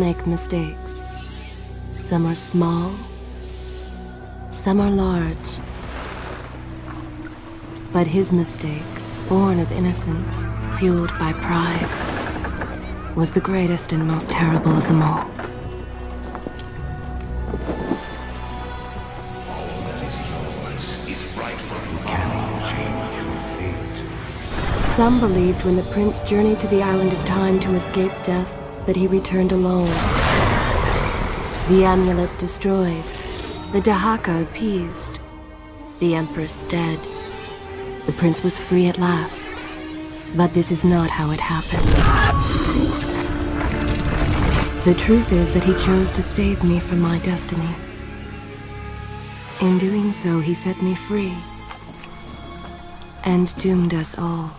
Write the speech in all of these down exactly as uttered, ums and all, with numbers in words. make mistakes. Some are small, some are large. But his mistake, born of innocence, fueled by pride, was the greatest and most terrible of them all. Some believed when the prince journeyed to the Island of Time to escape death, that he returned alone. The amulet destroyed, the Dahaka appeased, the Empress dead. The prince was free at last, but this is not how it happened. The truth is that he chose to save me from my destiny. In doing so, he set me free, and doomed us all.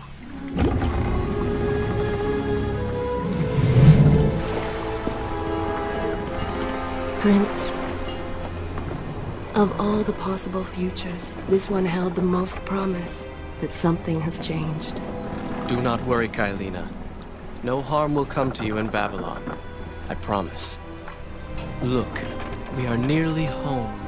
Prince, of all the possible futures, this one held the most promise, but something has changed. Do not worry, Kaileena. No harm will come to you in Babylon. I promise. Look, we are nearly home.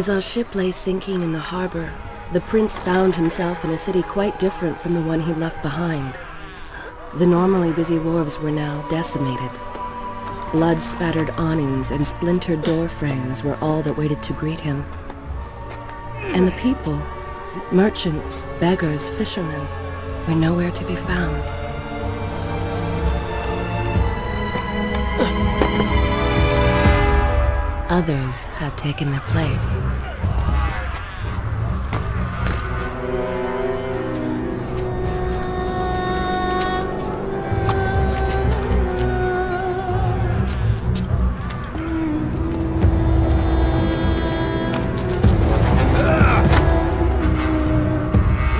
As our ship lay sinking in the harbor, the prince found himself in a city quite different from the one he left behind. The normally busy wharves were now decimated. Blood-spattered awnings and splintered door frames were all that waited to greet him. And the people, merchants, beggars, fishermen, were nowhere to be found. Others had taken their place.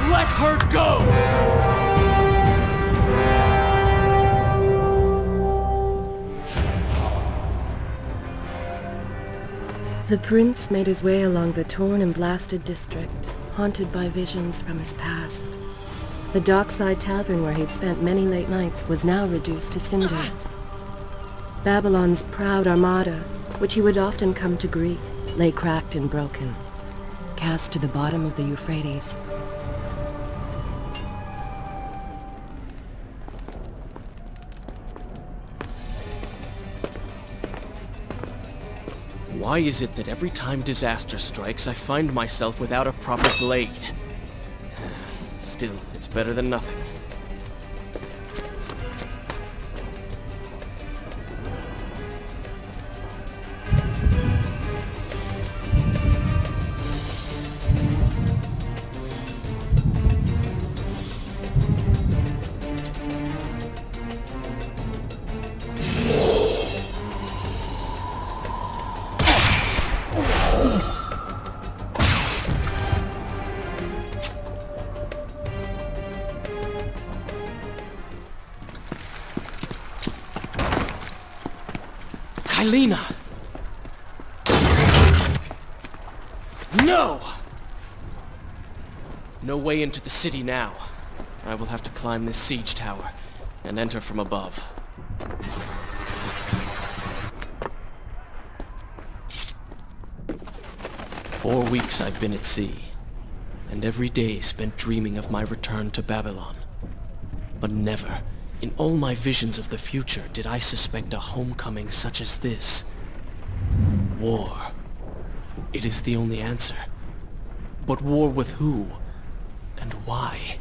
Let her go! The prince made his way along the torn and blasted district, haunted by visions from his past. The dockside tavern where he'd spent many late nights was now reduced to cinders. Babylon's proud armada, which he would often come to greet, lay cracked and broken, cast to the bottom of the Euphrates. Why is it that every time disaster strikes, I find myself without a proper blade? Still, it's better than nothing. Kaileena! No! No way into the city now. I will have to climb this siege tower and enter from above. Four weeks I've been at sea, and every day spent dreaming of my return to Babylon. But never, in all my visions of the future, did I suspect a homecoming such as this. War. It is the only answer. But war with who? And why?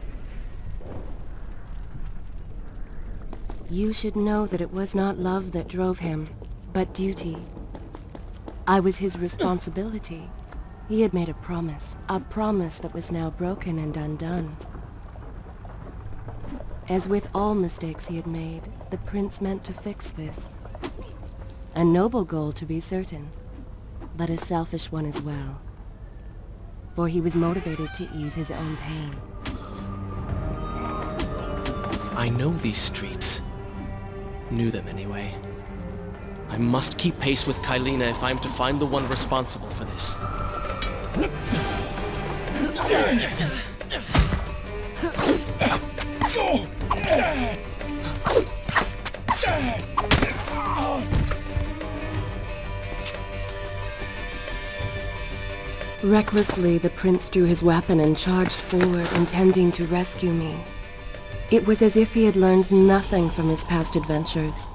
You should know that it was not love that drove him, but duty. I was his responsibility. He had made a promise, a promise that was now broken and undone. As with all mistakes he had made, the prince meant to fix this. A noble goal, to be certain, but a selfish one as well. For he was motivated to ease his own pain. I know these streets. Knew them anyway. I must keep pace with Kaileena if I'm to find the one responsible for this. Recklessly, the prince drew his weapon and charged forward, intending to rescue me. It was as if he had learned nothing from his past adventures.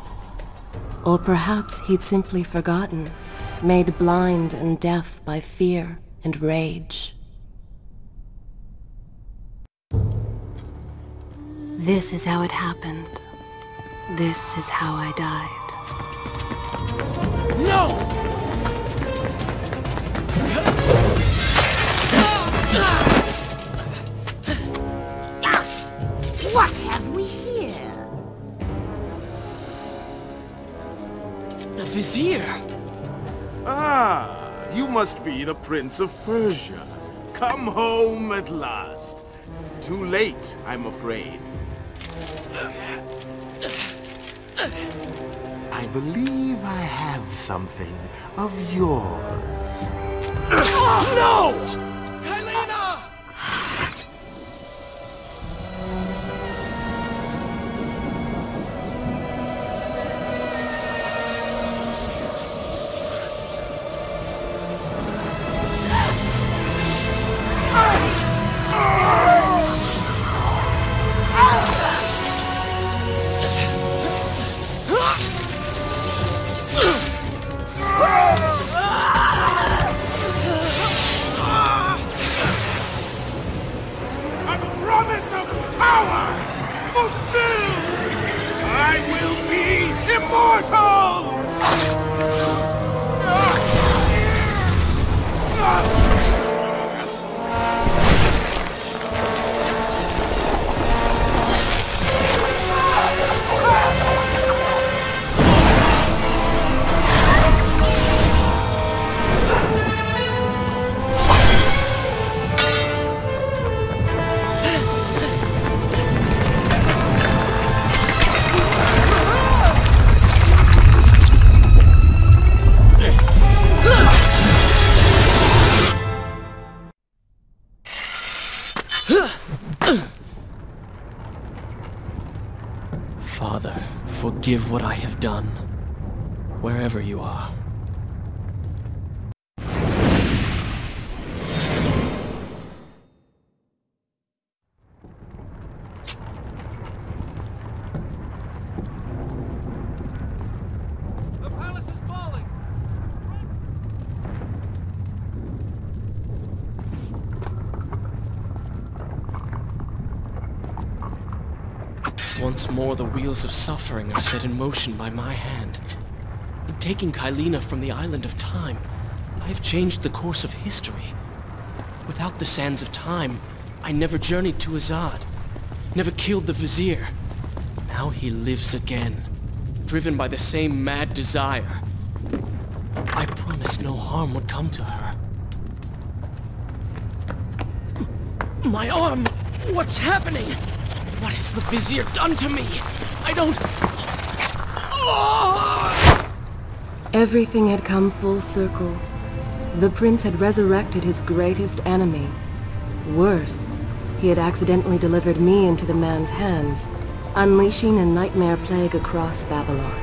Or perhaps he'd simply forgotten, made blind and deaf by fear and rage. This is how it happened. This is how I died. No! What have we here? The Vizier! Ah! You must be the Prince of Persia. Come home at last. Too late, I'm afraid. I believe I have something of yours. Oh, no! Kaileena! Father, forgive what I have done, wherever you are. Once more, the wheels of suffering are set in motion by my hand. In taking Kaileena from the Island of Time, I have changed the course of history. Without the Sands of Time, I never journeyed to Azad, never killed the Vizier. Now he lives again, driven by the same mad desire. I promised no harm would come to her. My arm! What's happening? What has the Vizier done to me? I don't... Oh! Everything had come full circle. The prince had resurrected his greatest enemy. Worse, He had accidentally delivered me into the man's hands, unleashing a nightmare plague across Babylon.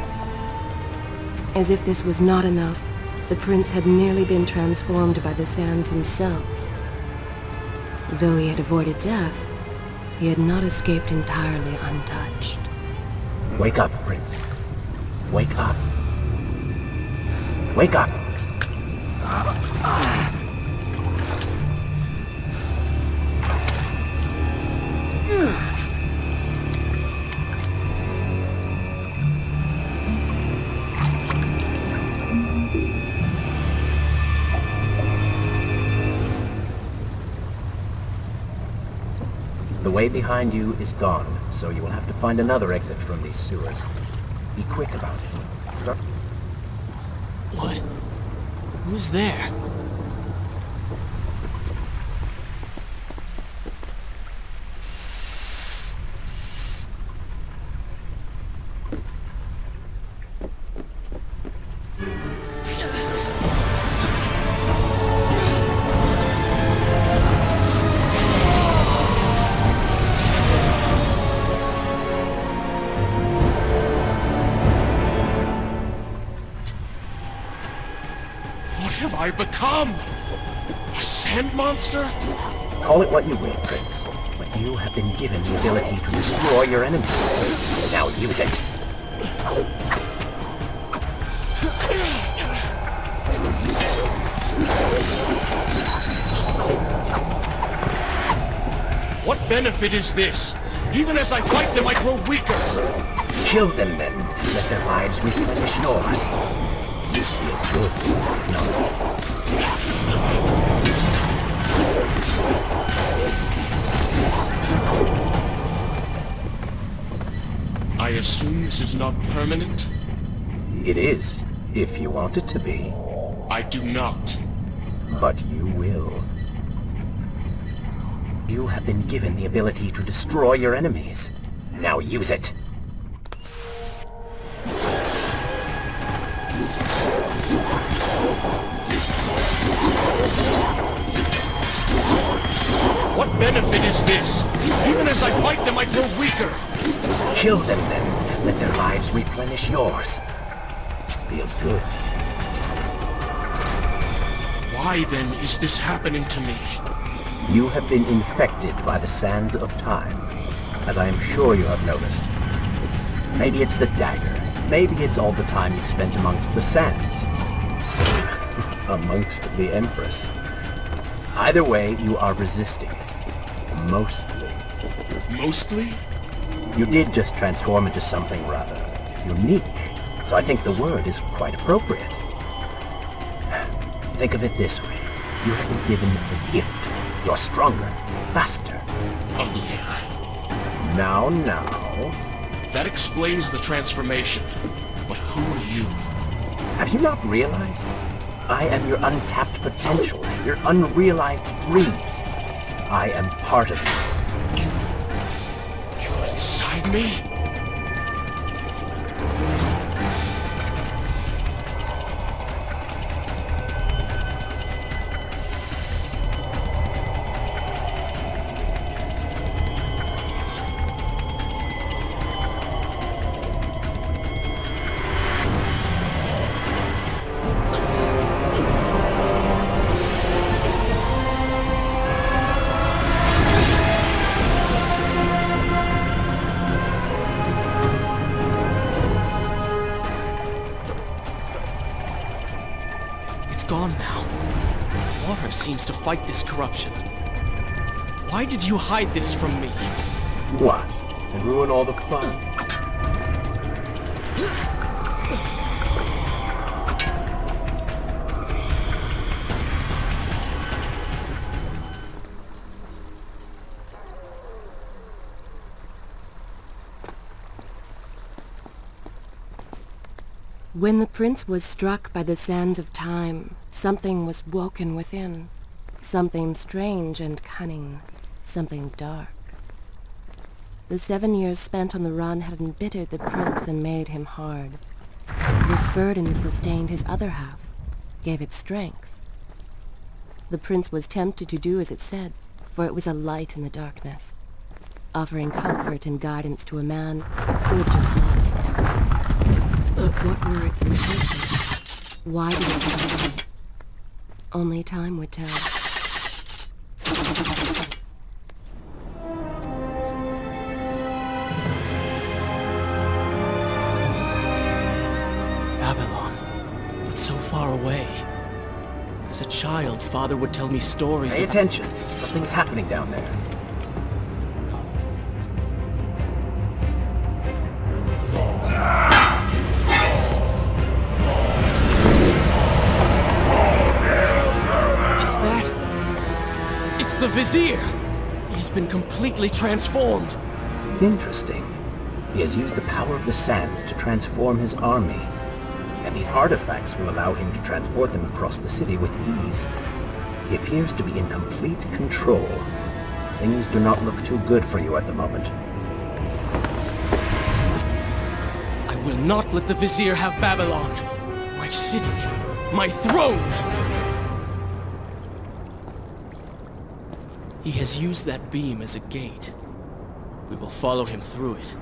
As if this was not enough, the prince had nearly been transformed by the Sands himself. Though he had avoided death, he had not escaped entirely untouched. Wake up, Prince. Wake up. Wake up! The way behind you is gone, so you will have to find another exit from these sewers. Be quick about it. Start. What? Who's there? I become a sand monster? Call it what you will, Prince, but you have been given the ability to destroy your enemies. Now use it. What benefit is this? Even as I fight them, I grow weaker. Kill them then, let their lives replenish yours. It's good, it's I assume this is not permanent? It is, if you want it to be. I do not. But you will. You have been given the ability to destroy your enemies. Now use it. What benefit is this? Even as I fight them, I grow weaker! Kill them then. Let their lives replenish yours. Feels good. Why then is this happening to me? You have been infected by the Sands of Time, as I am sure you have noticed. Maybe it's the dagger. Maybe it's all the time you've spent amongst the sands. Amongst the Empress. Either way, you are resisting it. Mostly. Mostly? You did just transform into something rather unique, so I think the word is quite appropriate. Think of it this way. You have been given the gift. You're stronger, faster. Oh yeah. Now, now... That explains the transformation. But who are you? Have you not realized? I am your untapped potential, your unrealized dreams. I am part of you. you you're inside me? Seems to fight this corruption. Why did you hide this from me? What? And ruin all the fun? When the prince was struck by the Sands of Time, something was woken within. Something strange and cunning, something dark. The seven years spent on the run had embittered the prince and made him hard. This burden sustained his other half, gave it strength. The prince was tempted to do as it said, for it was a light in the darkness, offering comfort and guidance to a man who had just lost everything. But what were its intentions? Why did it happen? Only time would tell. Babylon. It's so far away. As a child, Father would tell me stories. Pay attention. Something's happening down there. Is that... It's the Vizier! He has been completely transformed. Interesting. He has used the power of the sands to transform his army. And these artifacts will allow him to transport them across the city with ease. He appears to be in complete control. Things do not look too good for you at the moment. I will not let the Vizier have Babylon! My city! My throne! He has used that beam as a gate. We will follow him through it.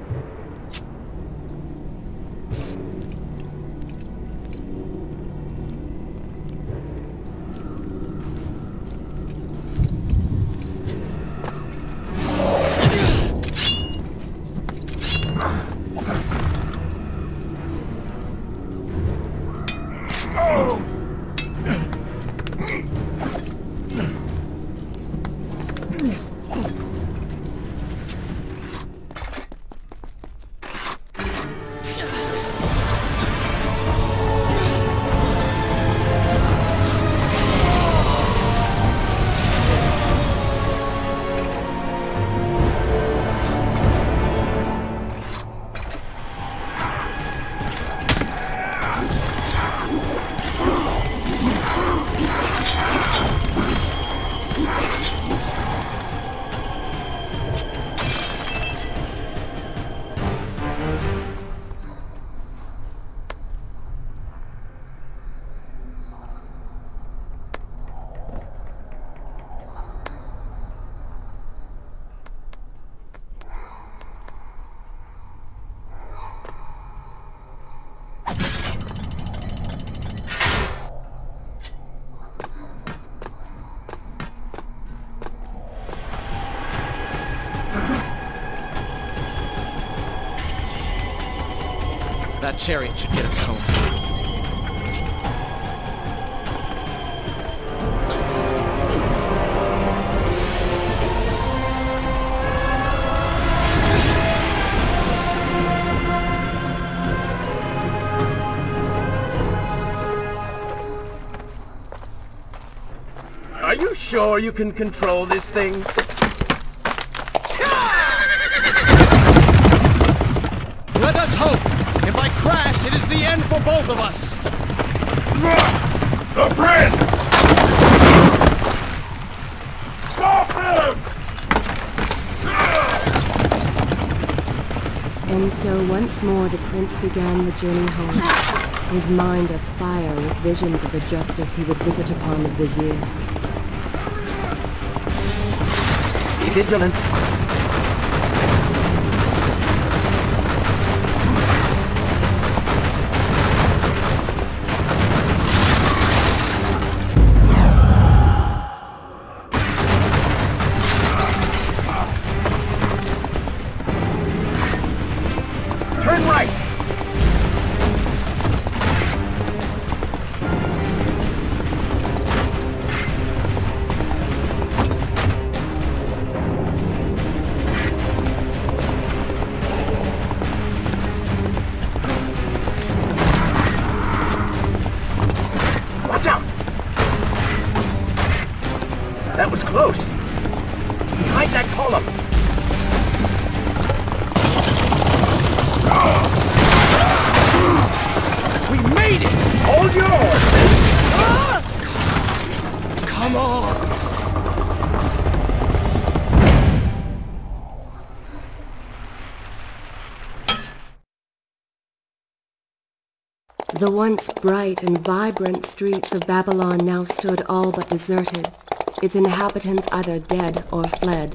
That chariot should get us home. Are you sure you can control this thing? Let us hope! If I crash, it is the end for both of us! The prince! Stop him! And so once more the prince began the journey home, his mind afire with visions of the justice he would visit upon the Vizier. Be vigilant. That was close! Behind that column! We made it! Hold your horses! Ah! Come on! The once bright and vibrant streets of Babylon now stood all but deserted. Its inhabitants either dead or fled.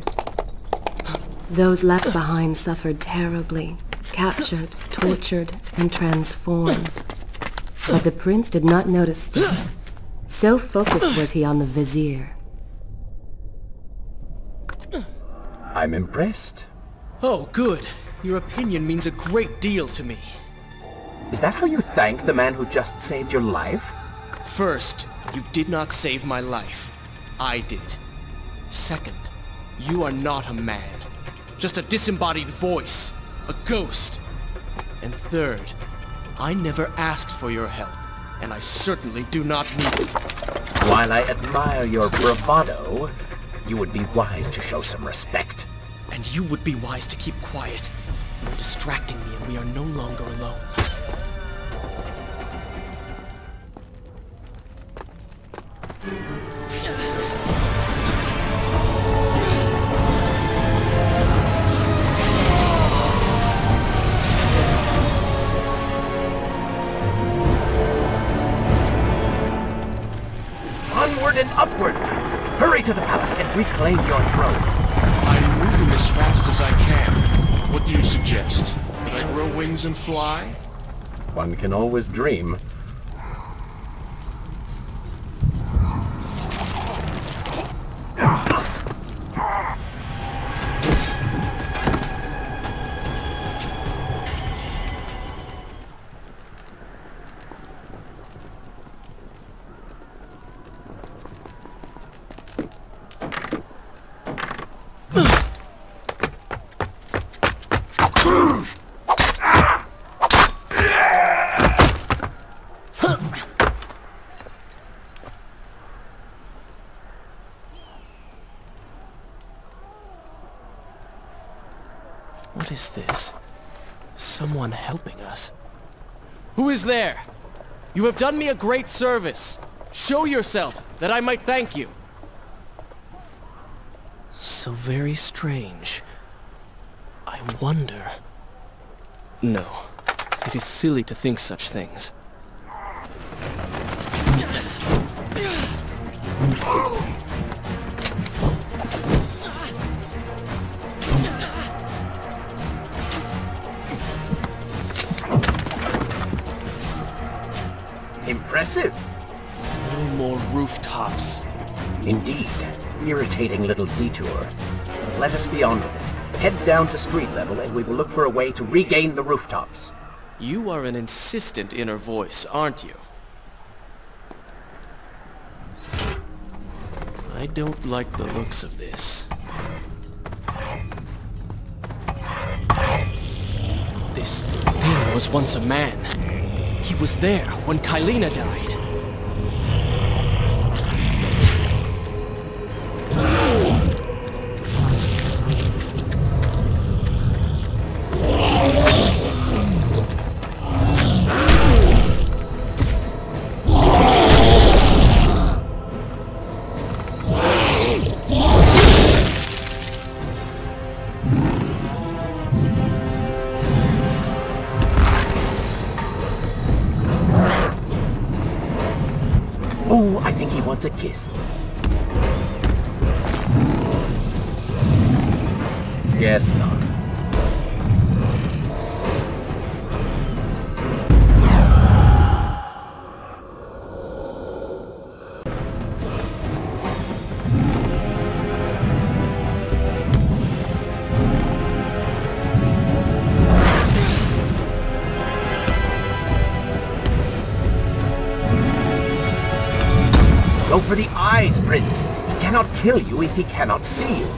Those left behind suffered terribly, captured, tortured, and transformed. But the prince did not notice this. So focused was he on the Vizier. I'm impressed. Oh, good. Your opinion means a great deal to me. Is that how you thank the man who just saved your life? First, you did not save my life. I did. Second, you are not a man. Just a disembodied voice. A ghost. And third, I never asked for your help, and I certainly do not need it. While I admire your bravado, you would be wise to show some respect. And you would be wise to keep quiet. You are distracting me, and we are no longer alone. Onward and upward, Prince! Hurry to the palace and reclaim your throne! I'm moving as fast as I can. What do you suggest? That I grow wings and fly? One can always dream. What is this? Someone helping us? Who is there? You have done me a great service. Show yourself, that I might thank you. So very strange. I wonder... No, it is silly to think such things. Impressive. No more rooftops. Indeed. Irritating little detour. Let us be on with it. Head down to street level and we will look for a way to regain the rooftops. You are an insistent inner voice, aren't you? I don't like the looks of this. This thing was once a man. He was there when Kaileena died. A kiss. Guess not. For the eyes, Prince! He cannot kill you if he cannot see you.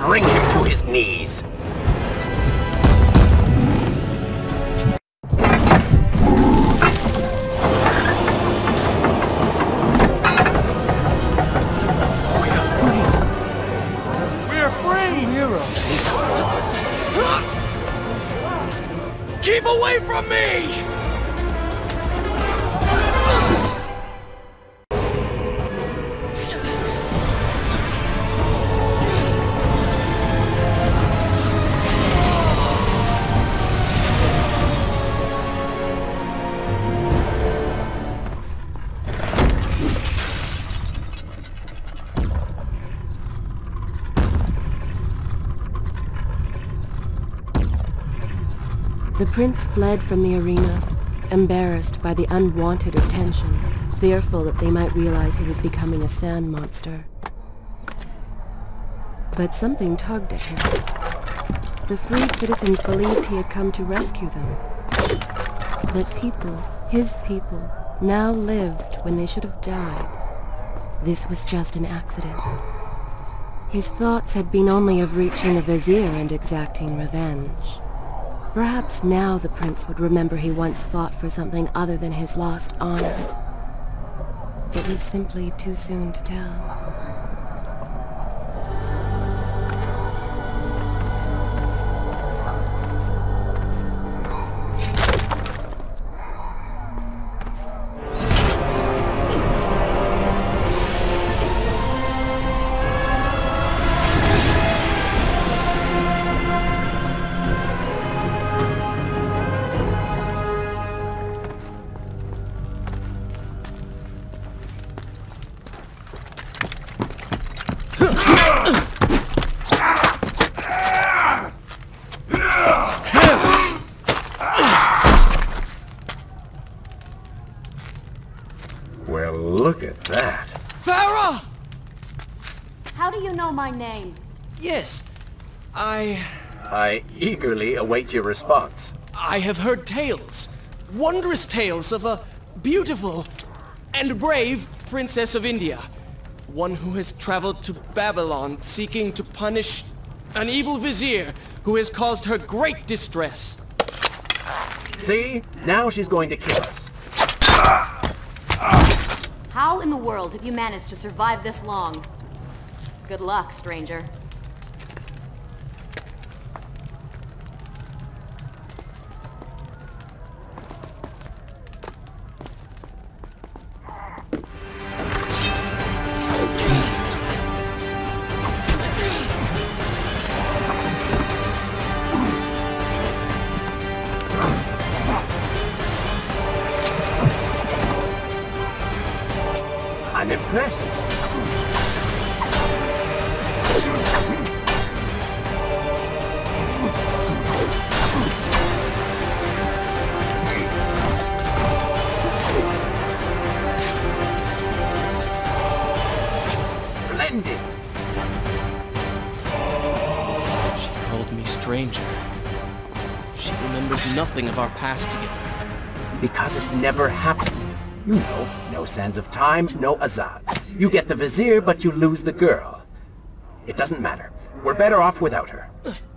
Bring him to his knees. The prince fled from the arena, embarrassed by the unwanted attention, fearful that they might realize he was becoming a sand monster. But something tugged at him. The freed citizens believed he had come to rescue them. That people, his people, now lived when they should have died. This was just an accident. His thoughts had been only of reaching the Vizier and exacting revenge. Perhaps now the prince would remember he once fought for something other than his lost honors. It was simply too soon to tell. Eagerly await your response. I have heard tales, wondrous tales of a beautiful and brave princess of India, one who has traveled to Babylon seeking to punish an evil vizier who has caused her great distress. See? Now she's going to kill us. How in the world have you managed to survive this long? Good luck, stranger. Of our past together. Because it never happened. You know, no Sands of Time, no Azad. You get the Vizier, but you lose the girl. It doesn't matter. We're better off without her.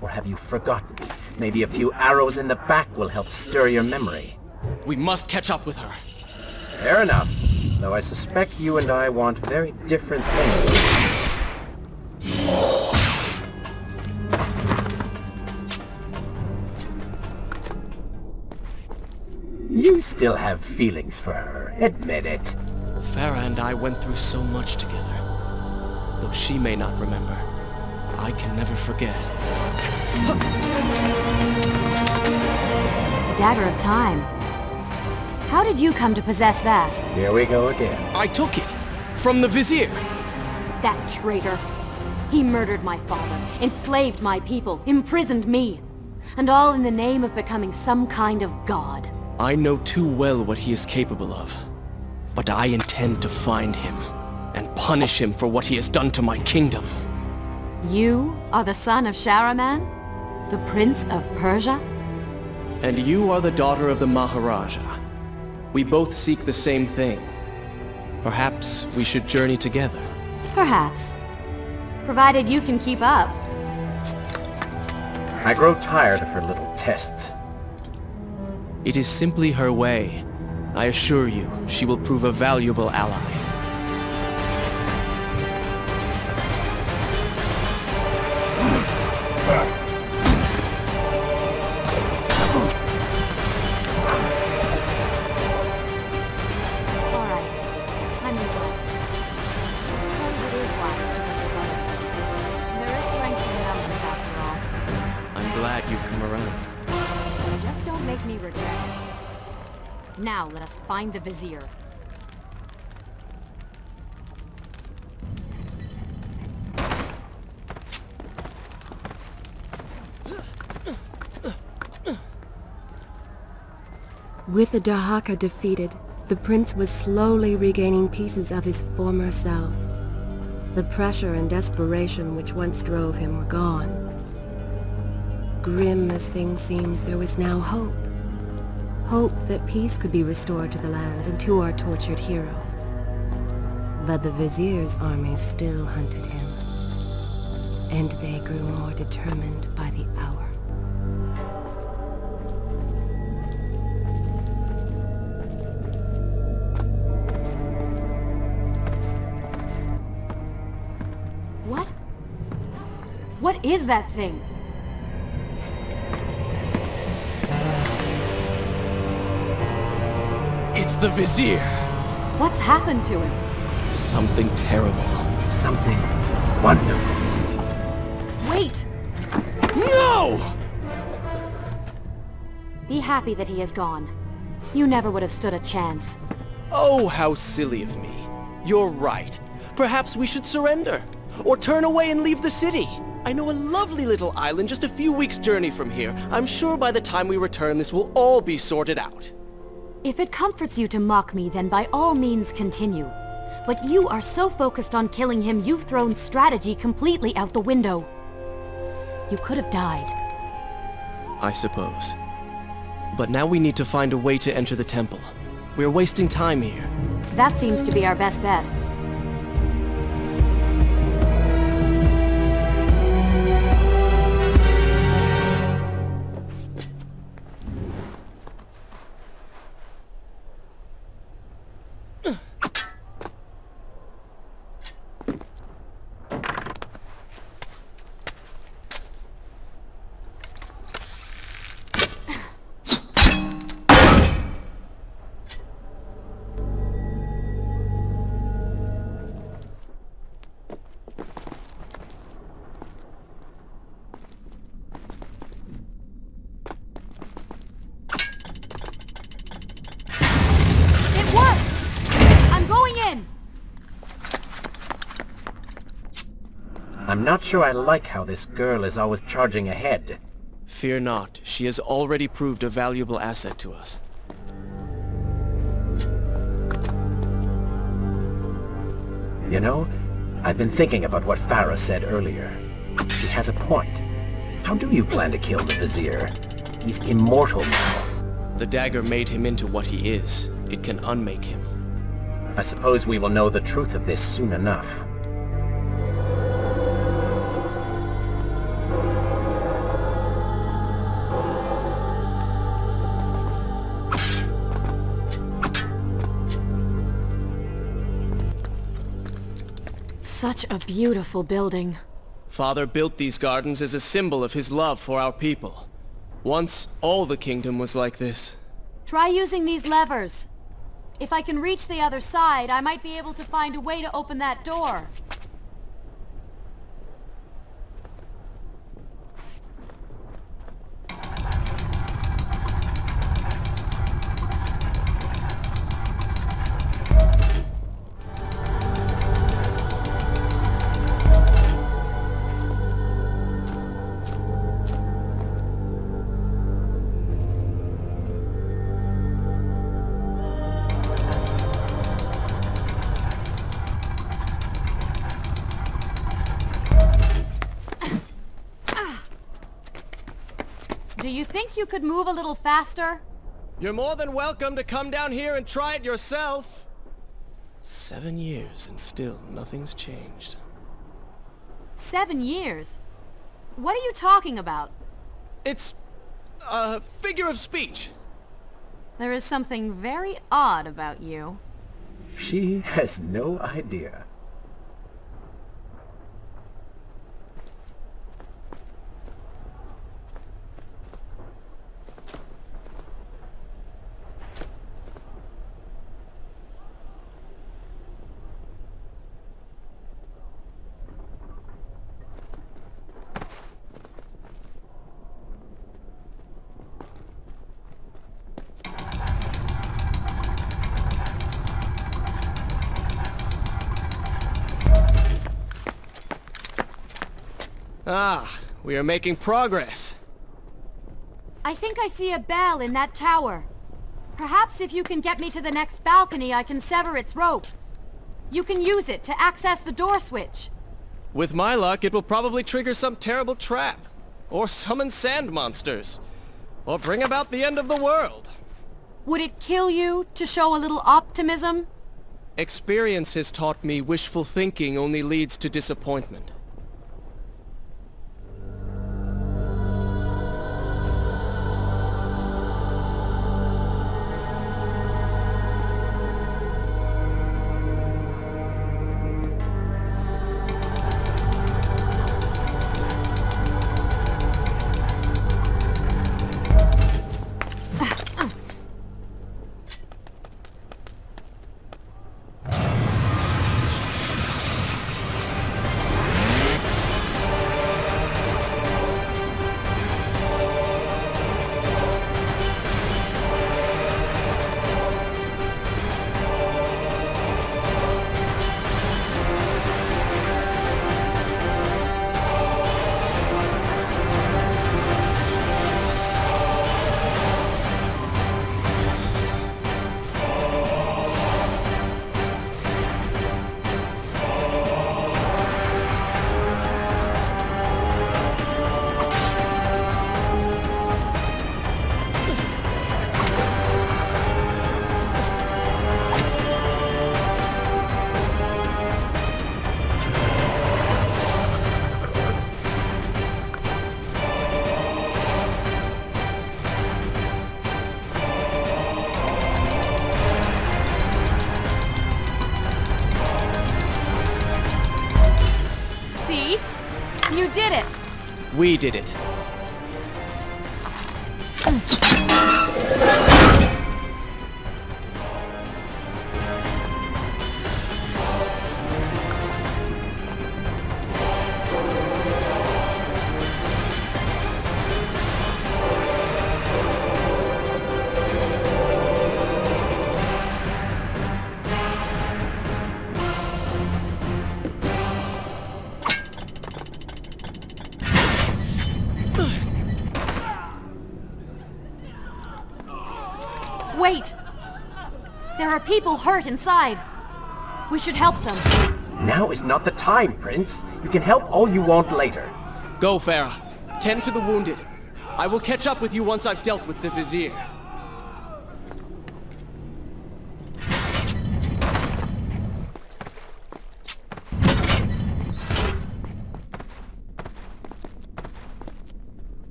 Or have you forgotten? Maybe a few arrows in the back will help stir your memory. We must catch up with her. Fair enough. Though I suspect you and I want very different things. You still have feelings for her, admit it. Farah and I went through so much together. Though she may not remember, I can never forget. The Dagger of Time. How did you come to possess that? Here we go again. I took it from the Vizier. That traitor. He murdered my father, enslaved my people, imprisoned me. And all in the name of becoming some kind of god. I know too well what he is capable of, but I intend to find him and punish him for what he has done to my kingdom. You are the son of Sharaman, the Prince of Persia? And you are the daughter of the Maharaja. We both seek the same thing. Perhaps we should journey together. Perhaps. Provided you can keep up. I grow tired of her little tests. It is simply her way. I assure you, she will prove a valuable ally. Now let us find the Vizier. With the Dahaka defeated, the prince was slowly regaining pieces of his former self. The pressure and desperation which once drove him were gone. Grim as things seemed, there was now hope. Hope that peace could be restored to the land and to our tortured hero. But the Vizier's army still hunted him, and they grew more determined by the hour. What? What is that thing? It's the Vizier! What's happened to him? Something terrible. Something wonderful. Wait! No! Be happy that he is gone. You never would have stood a chance. Oh, how silly of me. You're right. Perhaps we should surrender. Or turn away and leave the city. I know a lovely little island just a few weeks' journey from here. I'm sure by the time we return this will all be sorted out. If it comforts you to mock me, then by all means continue. But you are so focused on killing him, you've thrown strategy completely out the window. You could have died. I suppose. But now we need to find a way to enter the temple. We're wasting time here. That seems to be our best bet. I'm not sure I like how this girl is always charging ahead. Fear not. She has already proved a valuable asset to us. You know, I've been thinking about what Farah said earlier. She has a point. How do you plan to kill the Vizier? He's immortal now. The dagger made him into what he is. It can unmake him. I suppose we will know the truth of this soon enough. Such a beautiful building. Father built these gardens as a symbol of his love for our people. Once, all the kingdom was like this. Try using these levers. If I can reach the other side, I might be able to find a way to open that door. Do you think you could move a little faster? You're more than welcome to come down here and try it yourself. Seven years and still nothing's changed. Seven years? What are you talking about? It's a figure of speech. There is something very odd about you. She has no idea. Ah, we are making progress. I think I see a bell in that tower. Perhaps if you can get me to the next balcony, I can sever its rope. You can use it to access the door switch. With my luck, it will probably trigger some terrible trap, or summon sand monsters, or bring about the end of the world. Would it kill you to show a little optimism? Experience has taught me wishful thinking only leads to disappointment. We did it. People hurt inside. We should help them. Now is not the time, Prince. You can help all you want later. Go, Farah. Tend to the wounded. I will catch up with you once I've dealt with the Vizier.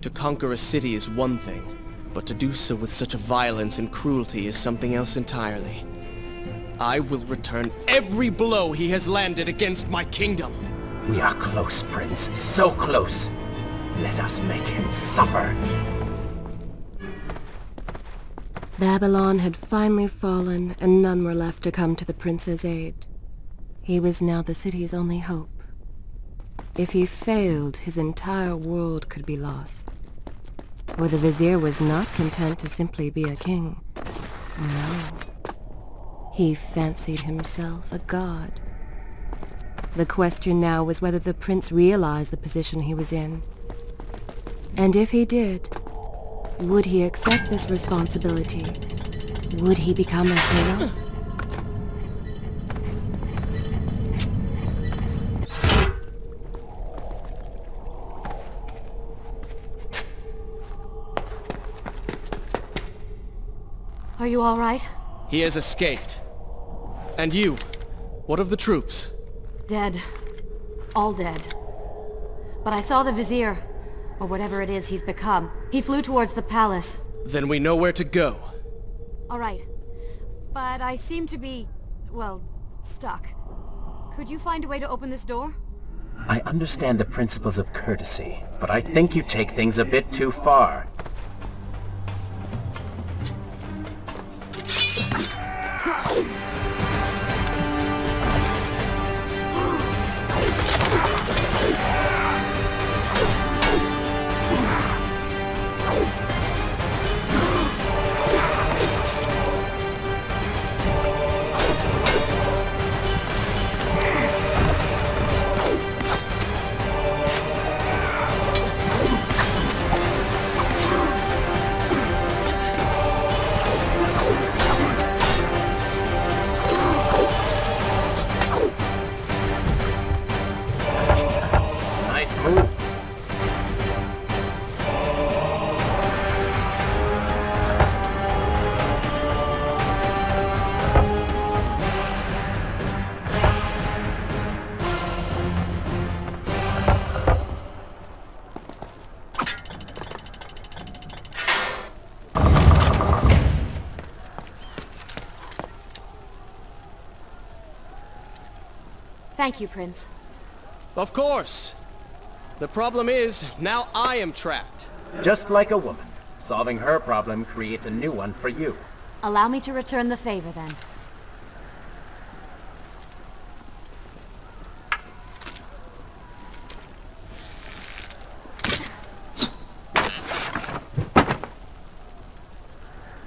To conquer a city is one thing, but to do so with such violence and cruelty is something else entirely. I will return every blow he has landed against my kingdom. We are close, Prince. So close. Let us make him suffer. Babylon had finally fallen, and none were left to come to the prince's aid. He was now the city's only hope. If he failed, his entire world could be lost. For the Vizier was not content to simply be a king. No. He fancied himself a god. The question now was whether the prince realized the position he was in. And if he did, would he accept this responsibility? Would he become a hero? Are you all right? He has escaped. And you? What of the troops? Dead. All dead. But I saw the Vizier, or whatever it is he's become. He flew towards the palace. Then we know where to go. All right. But I seem to be, well, stuck. Could you find a way to open this door? I understand the principles of courtesy, but I think you take things a bit too far. Thank you, Prince. Of course. The problem is, now I am trapped. Just like a woman. Solving her problem creates a new one for you. Allow me to return the favor, then.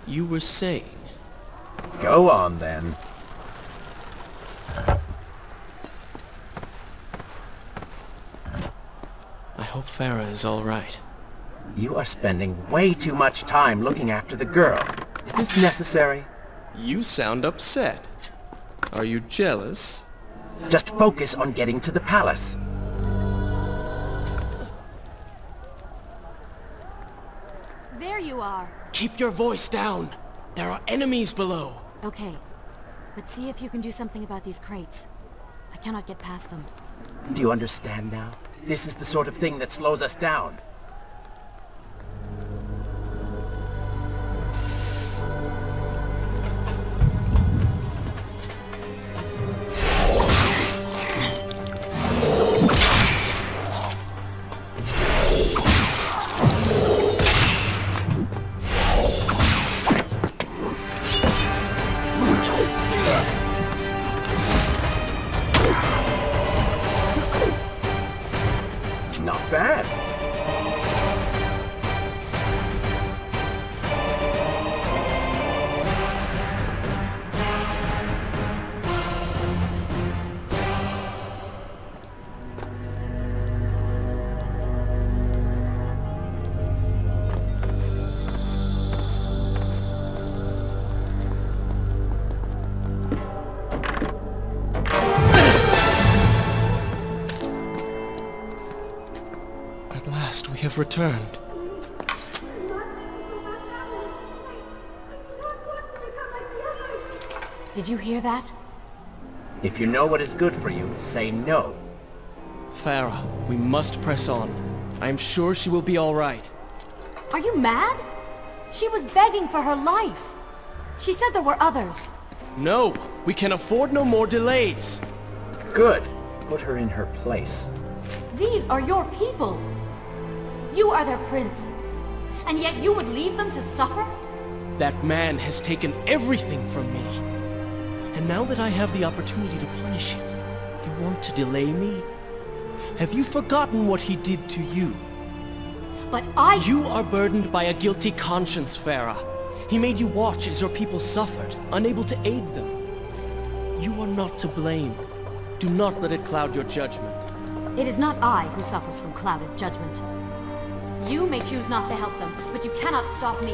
You were saying... Go on, then. I hope Farah is all right. You are spending way too much time looking after the girl. Is this necessary? You sound upset. Are you jealous? Just focus on getting to the palace. There you are. Keep your voice down. There are enemies below. Okay, but see if you can do something about these crates. I cannot get past them. Do you understand now? This is the sort of thing that slows us down. Returned. Did you hear that? If you know what is good for you, say no. Farah, we must press on. I am sure she will be all right. Are you mad? She was begging for her life. She said there were others. No, we can afford no more delays. Good. Put her in her place. These are your people. You are their prince, and yet you would leave them to suffer? That man has taken everything from me. And now that I have the opportunity to punish him, you want to delay me? Have you forgotten what he did to you? But I... You are burdened by a guilty conscience, Farah. He made you watch as your people suffered, unable to aid them. You are not to blame. Do not let it cloud your judgment. It is not I who suffers from clouded judgment. You may choose not to help them, but you cannot stop me.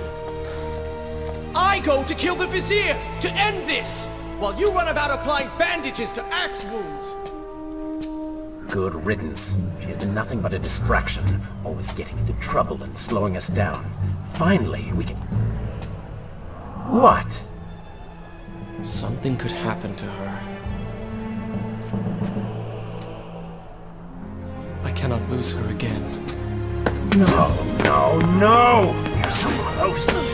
I go to kill the Vizier, to end this, while you run about applying bandages to axe wounds. Good riddance. She has been nothing but a distraction, always getting into trouble and slowing us down. Finally, we can... What? Something could happen to her. I cannot lose her again. No, no, no! You're so close!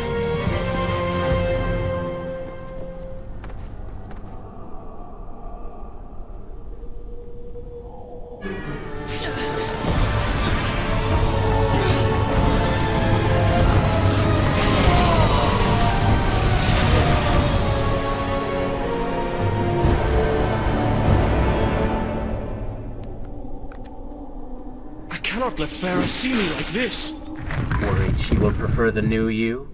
Let Farah see me like this! Worried she will prefer the new you?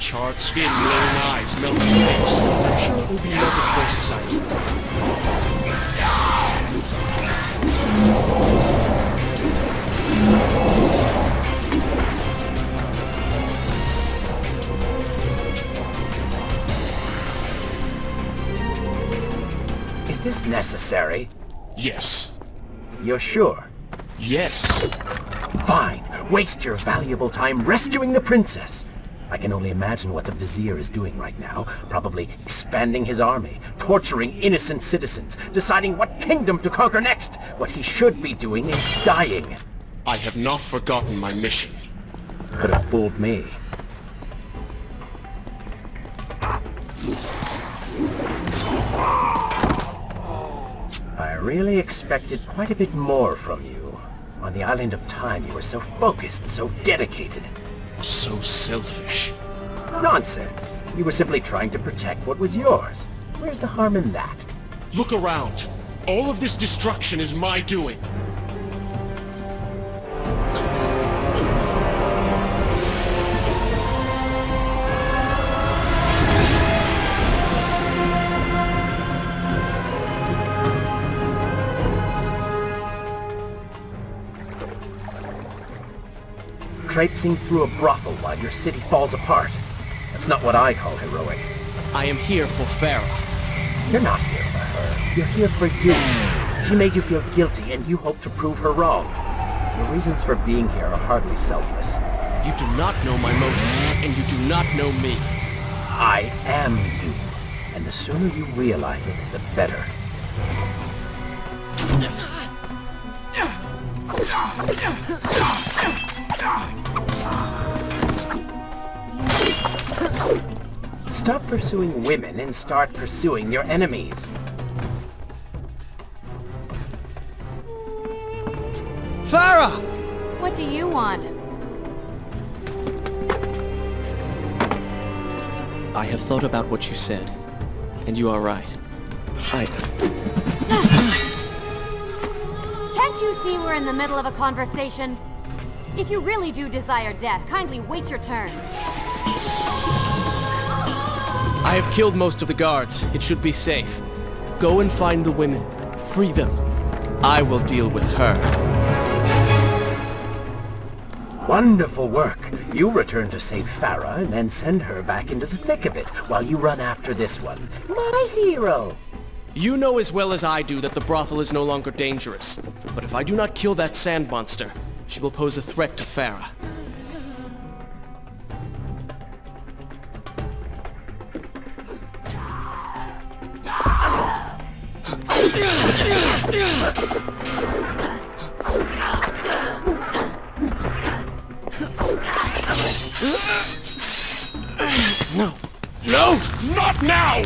Charred skin, glowing eyes, melting face. I'm sure it will be love at first sight. Is this necessary? Yes. You're sure? Yes. Fine. Waste your valuable time rescuing the princess. I can only imagine what the Vizier is doing right now. Probably expanding his army, torturing innocent citizens, deciding what kingdom to conquer next. What he should be doing is dying. I have not forgotten my mission. Could have fooled me. I really expected quite a bit more from you. On the Island of Time, you were so focused, so dedicated. So selfish. Nonsense. You were simply trying to protect what was yours. Where's the harm in that? Look around. All of this destruction is my doing. Traipsing through a brothel while your city falls apart. That's not what I call heroic. I am here for Farah. You're not here for her. You're here for you. She made you feel guilty and you hope to prove her wrong. Your reasons for being here are hardly selfless. You do not know my motives, and you do not know me. I am you. And the sooner you realize it, the better. Stop pursuing women and start pursuing your enemies. Farah! What do you want? I have thought about what you said, and you are right. I... Can't you see we're in the middle of a conversation? If you really do desire death, kindly wait your turn. I have killed most of the guards. It should be safe. Go and find the women. Free them. I will deal with her. Wonderful work. You return to save Farah and then send her back into the thick of it while you run after this one. My hero! You know as well as I do that the brothel is no longer dangerous. But if I do not kill that sand monster, she will pose a threat to Farah. No. No! Not now!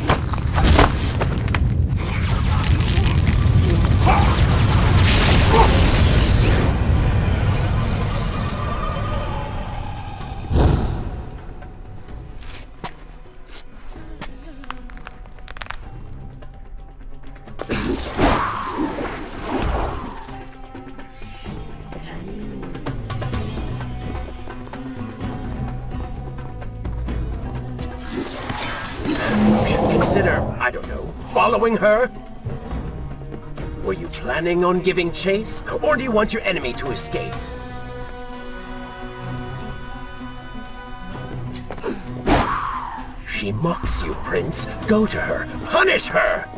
Following her? Were you planning on giving chase, or do you want your enemy to escape? She mocks you, Prince. Go to her. Punish her!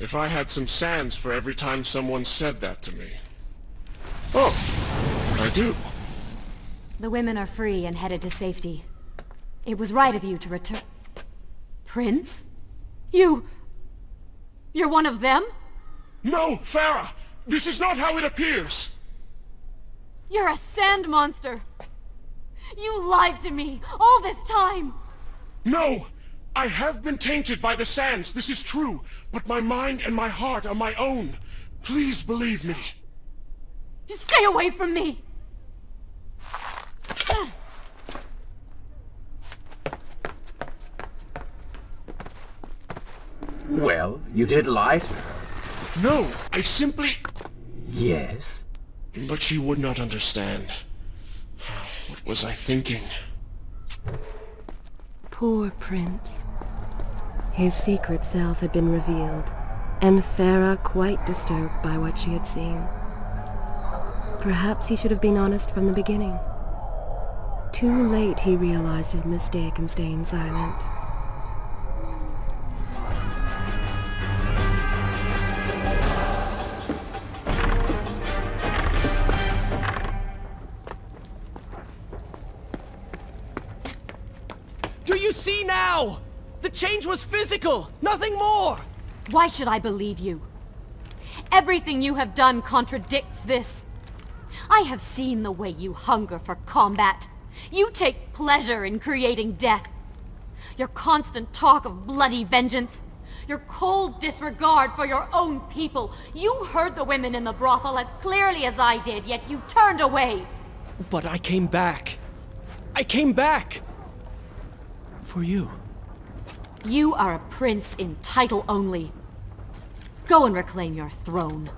If I had some sands for every time someone said that to me. Oh, I do. The women are free and headed to safety. It was right of you to return. Prince? You... You're one of them? No, Farah! This is not how it appears! You're a sand monster! You lied to me all this time! No! I have been tainted by the sands, this is true, but my mind and my heart are my own. Please believe me. You stay away from me! Well, you did lie to her. No, I simply... Yes? But she would not understand. What was I thinking? Poor Prince. His secret self had been revealed, and Farah quite disturbed by what she had seen. Perhaps he should have been honest from the beginning. Too late he realized his mistake in staying silent. See now! The change was physical, nothing more! Why should I believe you? Everything you have done contradicts this. I have seen the way you hunger for combat. You take pleasure in creating death. Your constant talk of bloody vengeance, your cold disregard for your own people. You heard the women in the brothel as clearly as I did, yet you turned away. But I came back. I came back! For you. You are a prince in title only. Go and reclaim your throne.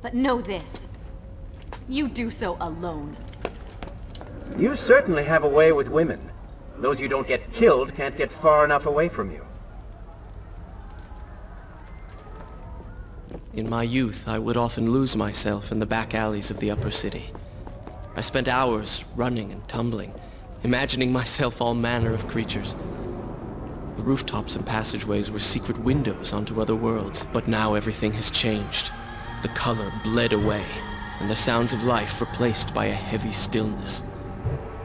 But know this. You do so alone. You certainly have a way with women. Those you don't get killed can't get far enough away from you. In my youth, I would often lose myself in the back alleys of the upper city. I spent hours running and tumbling, imagining myself all manner of creatures. The rooftops and passageways were secret windows onto other worlds, but now everything has changed. The color bled away, and the sounds of life replaced by a heavy stillness.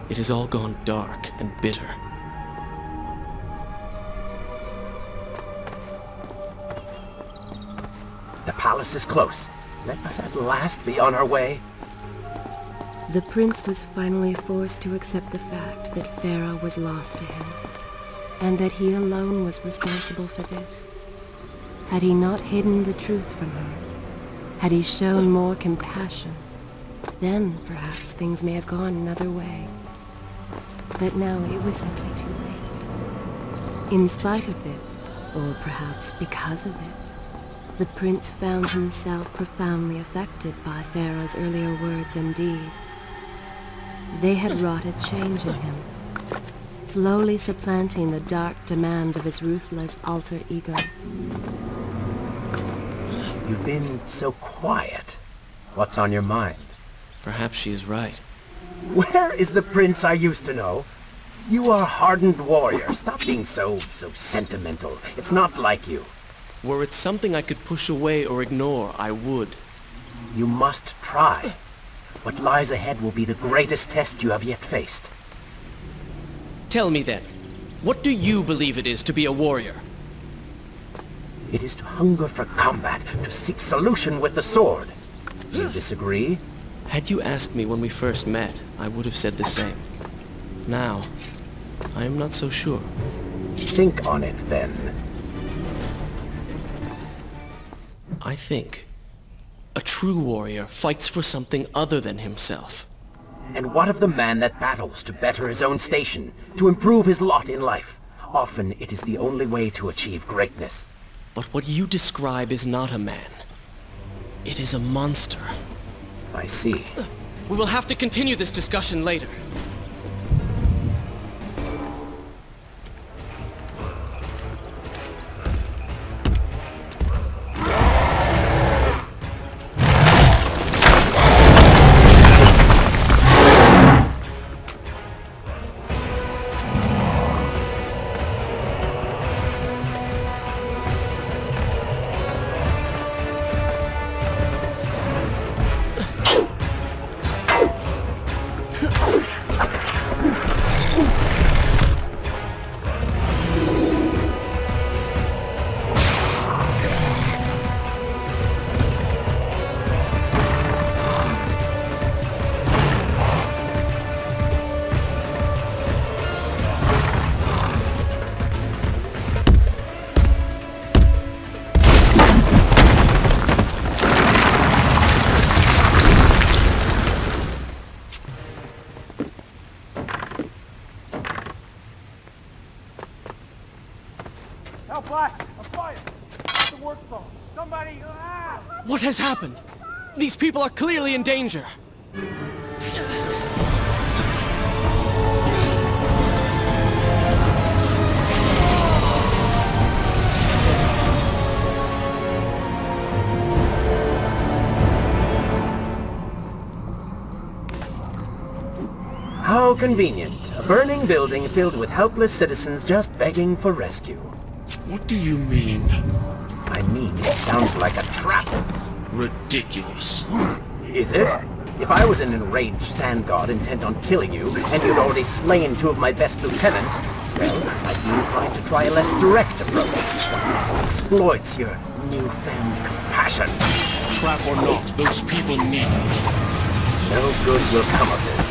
It has all gone dark and bitter. The palace is close. Let us at last be on our way. The prince was finally forced to accept the fact that Farah was lost to him, and that he alone was responsible for this. Had he not hidden the truth from her, had he shown more compassion, then perhaps things may have gone another way. But now it was simply too late. In spite of this, or perhaps because of it, the prince found himself profoundly affected by Farah's earlier words and deeds. They had wrought a change in him, slowly supplanting the dark demands of his ruthless alter ego. You've been so quiet. What's on your mind? Perhaps she is right. Where is the prince I used to know? You are a hardened warrior. Stop being so, so sentimental. It's not like you. Were it something I could push away or ignore, I would. You must try. What lies ahead will be the greatest test you have yet faced. Tell me then, what do you believe it is to be a warrior? It is to hunger for combat, to seek solution with the sword. You disagree? Had you asked me when we first met, I would have said the same. Now, I am not so sure. Think on it then. I think. A true warrior fights for something other than himself. And what of the man that battles to better his own station, to improve his lot in life? Often it is the only way to achieve greatness. But what you describe is not a man. It is a monster. I see. We will have to continue this discussion later. black! A fire! It's the work phone! Somebody! Ah! What has happened? These people are clearly in danger! How convenient. A burning building filled with helpless citizens just begging for rescue. What do you mean? I mean, it sounds like a trap. Ridiculous. Is it? If I was an enraged sand god intent on killing you, and you'd already slain two of my best lieutenants, well, I'd be inclined to try a less direct approach. One exploits your newfound compassion. Trap or not, those people need me. No good will come of this.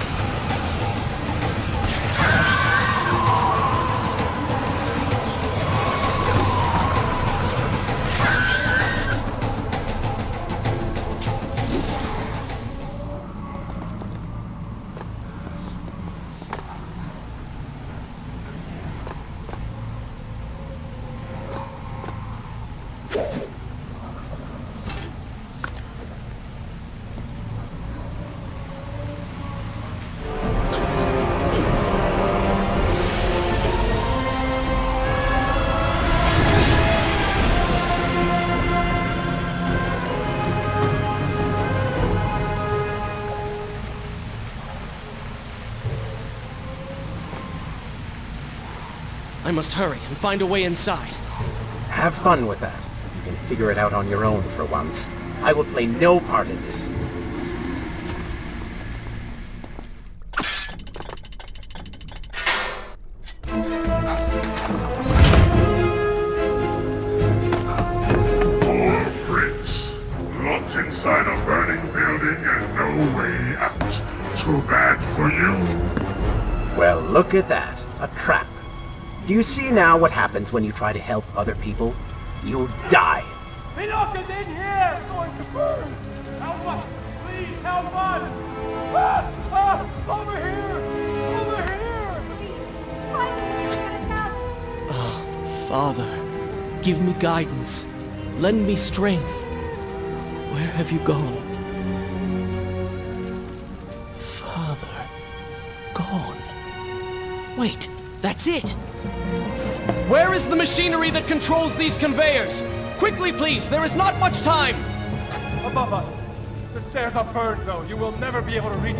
I must hurry and find a way inside. Have fun with that. You can figure it out on your own for once. I will play no part in this. Do you see now what happens when you try to help other people? You die. Pinocchio's in here! It's going to burn! Help us! Please help us! Ah! Ah! Over here! Over here! Please, find me if you can help! Oh, Father, give me guidance. Lend me strength. Where have you gone? Father... gone... Wait, that's it! Where is the machinery that controls these conveyors? Quickly, please! There is not much time! Above us! The stairs are burned, though. You will never be able to reach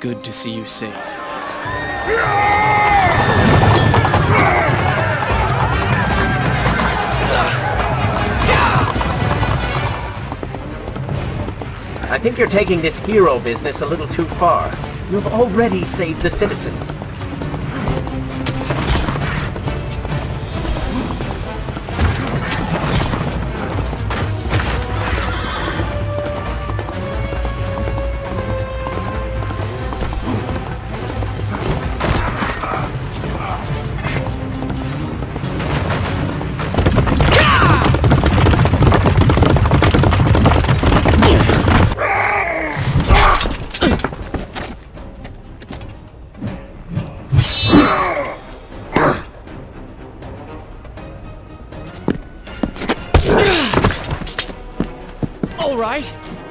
Good to see you safe. I think you're taking this hero business a little too far. You've already saved the citizens.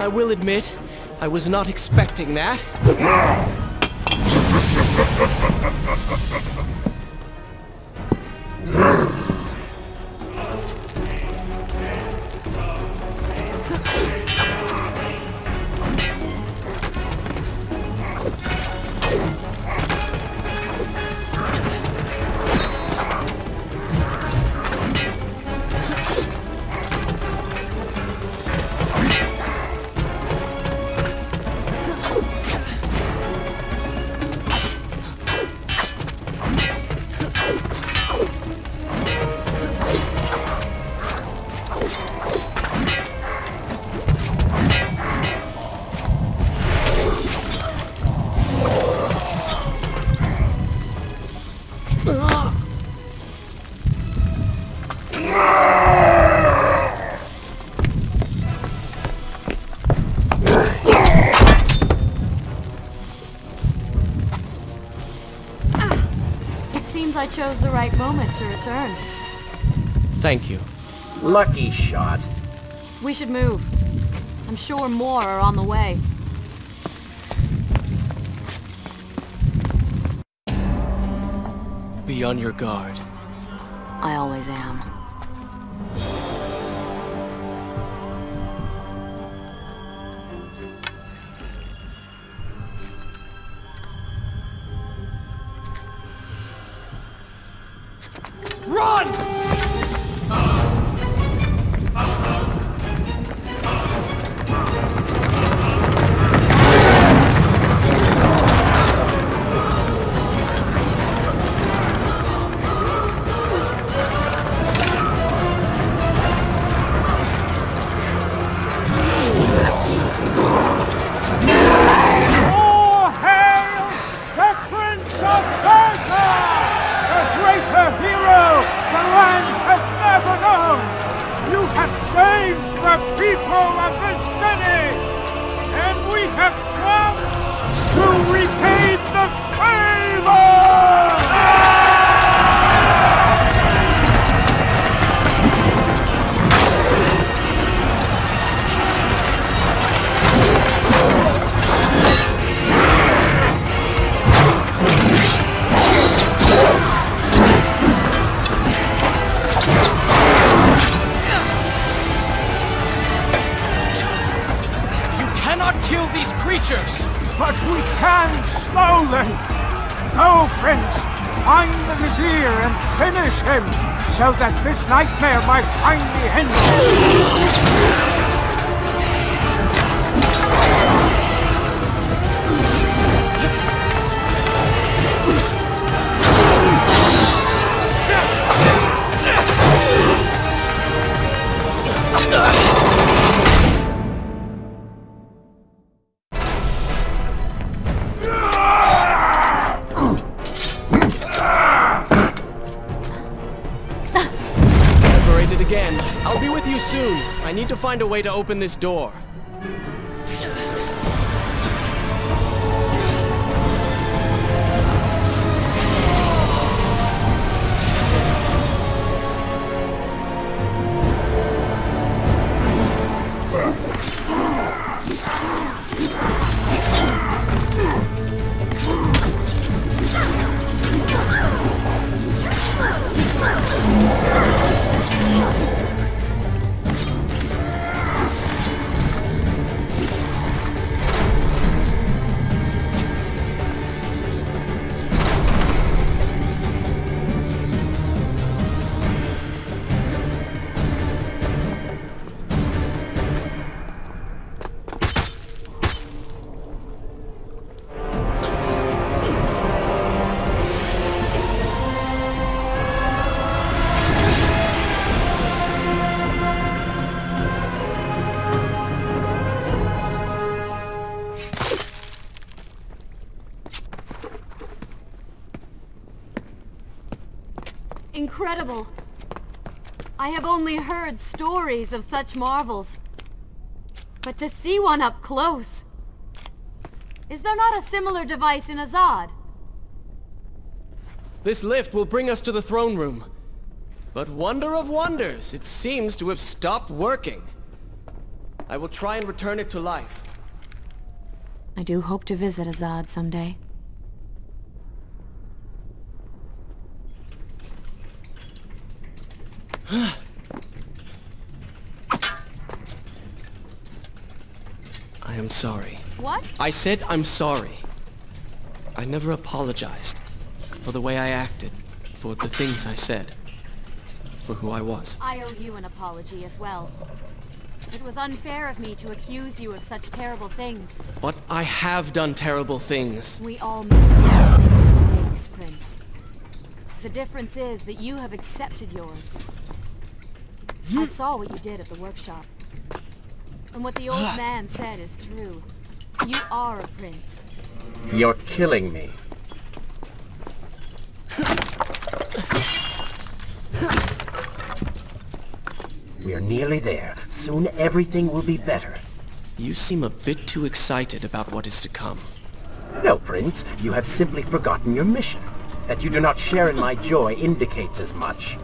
I will admit, I was not expecting that. I chose the right moment to return. Thank you. Lucky shot. We should move. I'm sure more are on the way. Be on your guard. I always am. But we can slowly! Go, Prince! Find the Vizier and finish him! So that this nightmare might finally end! I need to find a way to open this door. Incredible! I have only heard stories of such marvels. But to see one up close... Is there not a similar device in Azad? This lift will bring us to the throne room. But wonder of wonders, it seems to have stopped working. I will try and return it to life. I do hope to visit Azad someday. I am sorry. What? I said I'm sorry. I never apologized for the way I acted, for the things I said, for who I was. I owe you an apology as well. It was unfair of me to accuse you of such terrible things. But I have done terrible things. We all make mistakes, Prince. The difference is that you have accepted yours. I saw what you did at the workshop. And what the old man said is true. You are a prince. You're killing me. We're nearly there. Soon everything will be better. You seem a bit too excited about what is to come. No, Prince. You have simply forgotten your mission. That you do not share in my joy indicates as much.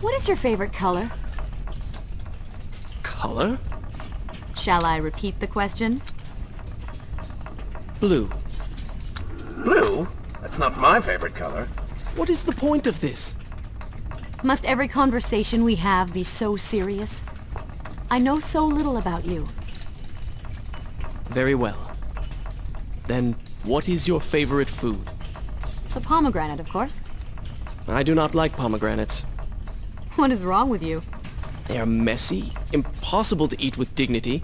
What is your favorite color? Color? Shall I repeat the question? Blue. Blue? That's not my favorite color. What is the point of this? Must every conversation we have be so serious? I know so little about you. Very well. Then, what is your favorite food? The pomegranate, of course. I do not like pomegranates. What is wrong with you? They are messy, impossible to eat with dignity.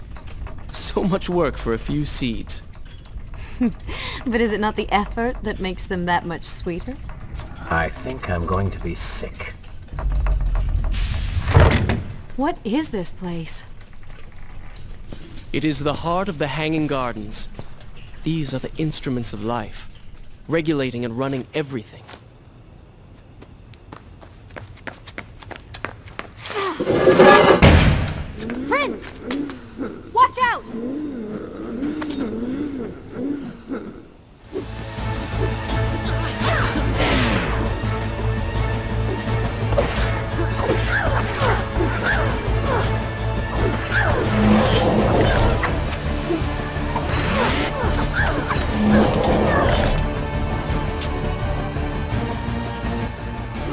So much work for a few seeds. But is it not the effort that makes them that much sweeter? I think I'm going to be sick. What is this place? It is the heart of the Hanging Gardens. These are the instruments of life, regulating and running everything. Prince! Watch out!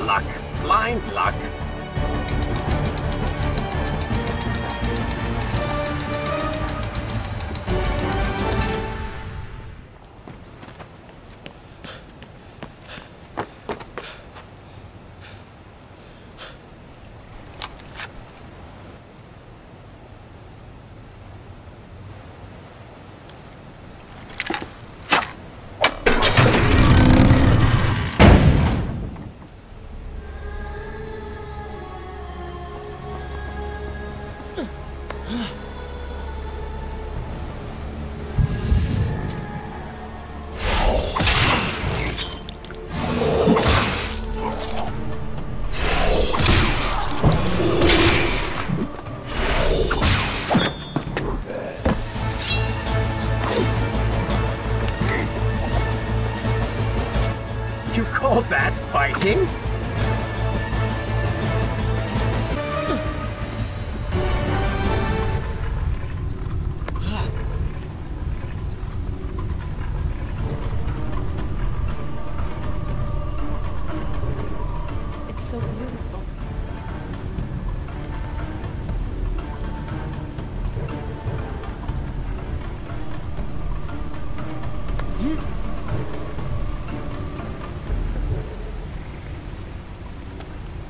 Luck, blind luck.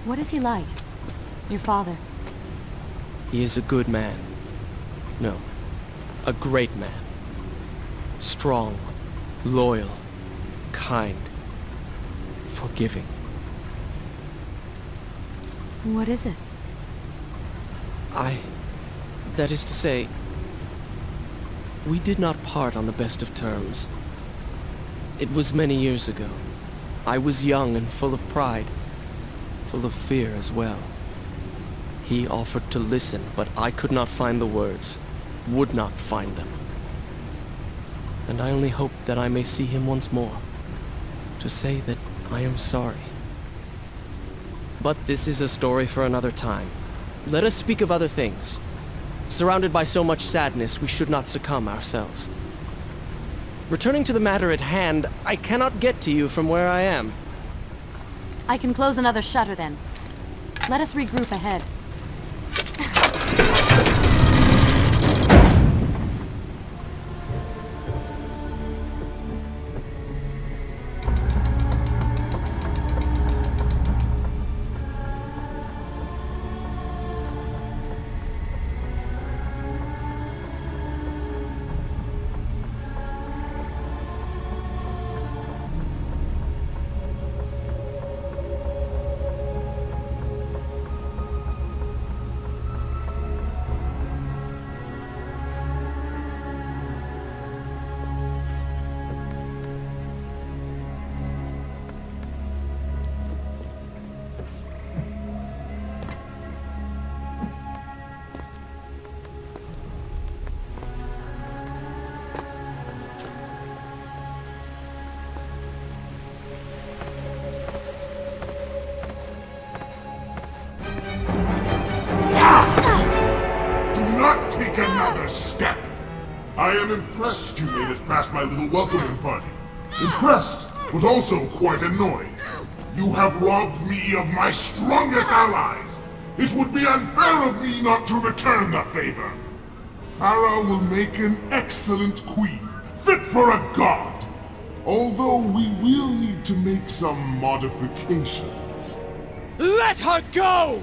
What is he like? Your father? He is a good man. No, a great man. Strong, loyal, kind, forgiving. What is it? I... That is to say, we did not part on the best of terms. It was many years ago. I was young and full of pride. Full of fear as well. He offered to listen, but I could not find the words, would not find them. And I only hope that I may see him once more. to say that I am sorry. But this is a story for another time. Let us speak of other things. Surrounded by so much sadness, we should not succumb ourselves. Returning to the matter at hand, I cannot get to you from where I am. I can close another shutter then. Let us regroup ahead. Impressed you made it past my little welcoming party. Impressed, but also quite annoyed. You have robbed me of my strongest allies. It would be unfair of me not to return the favor. Farah will make an excellent queen, fit for a god. Although we will need to make some modifications. Let her go!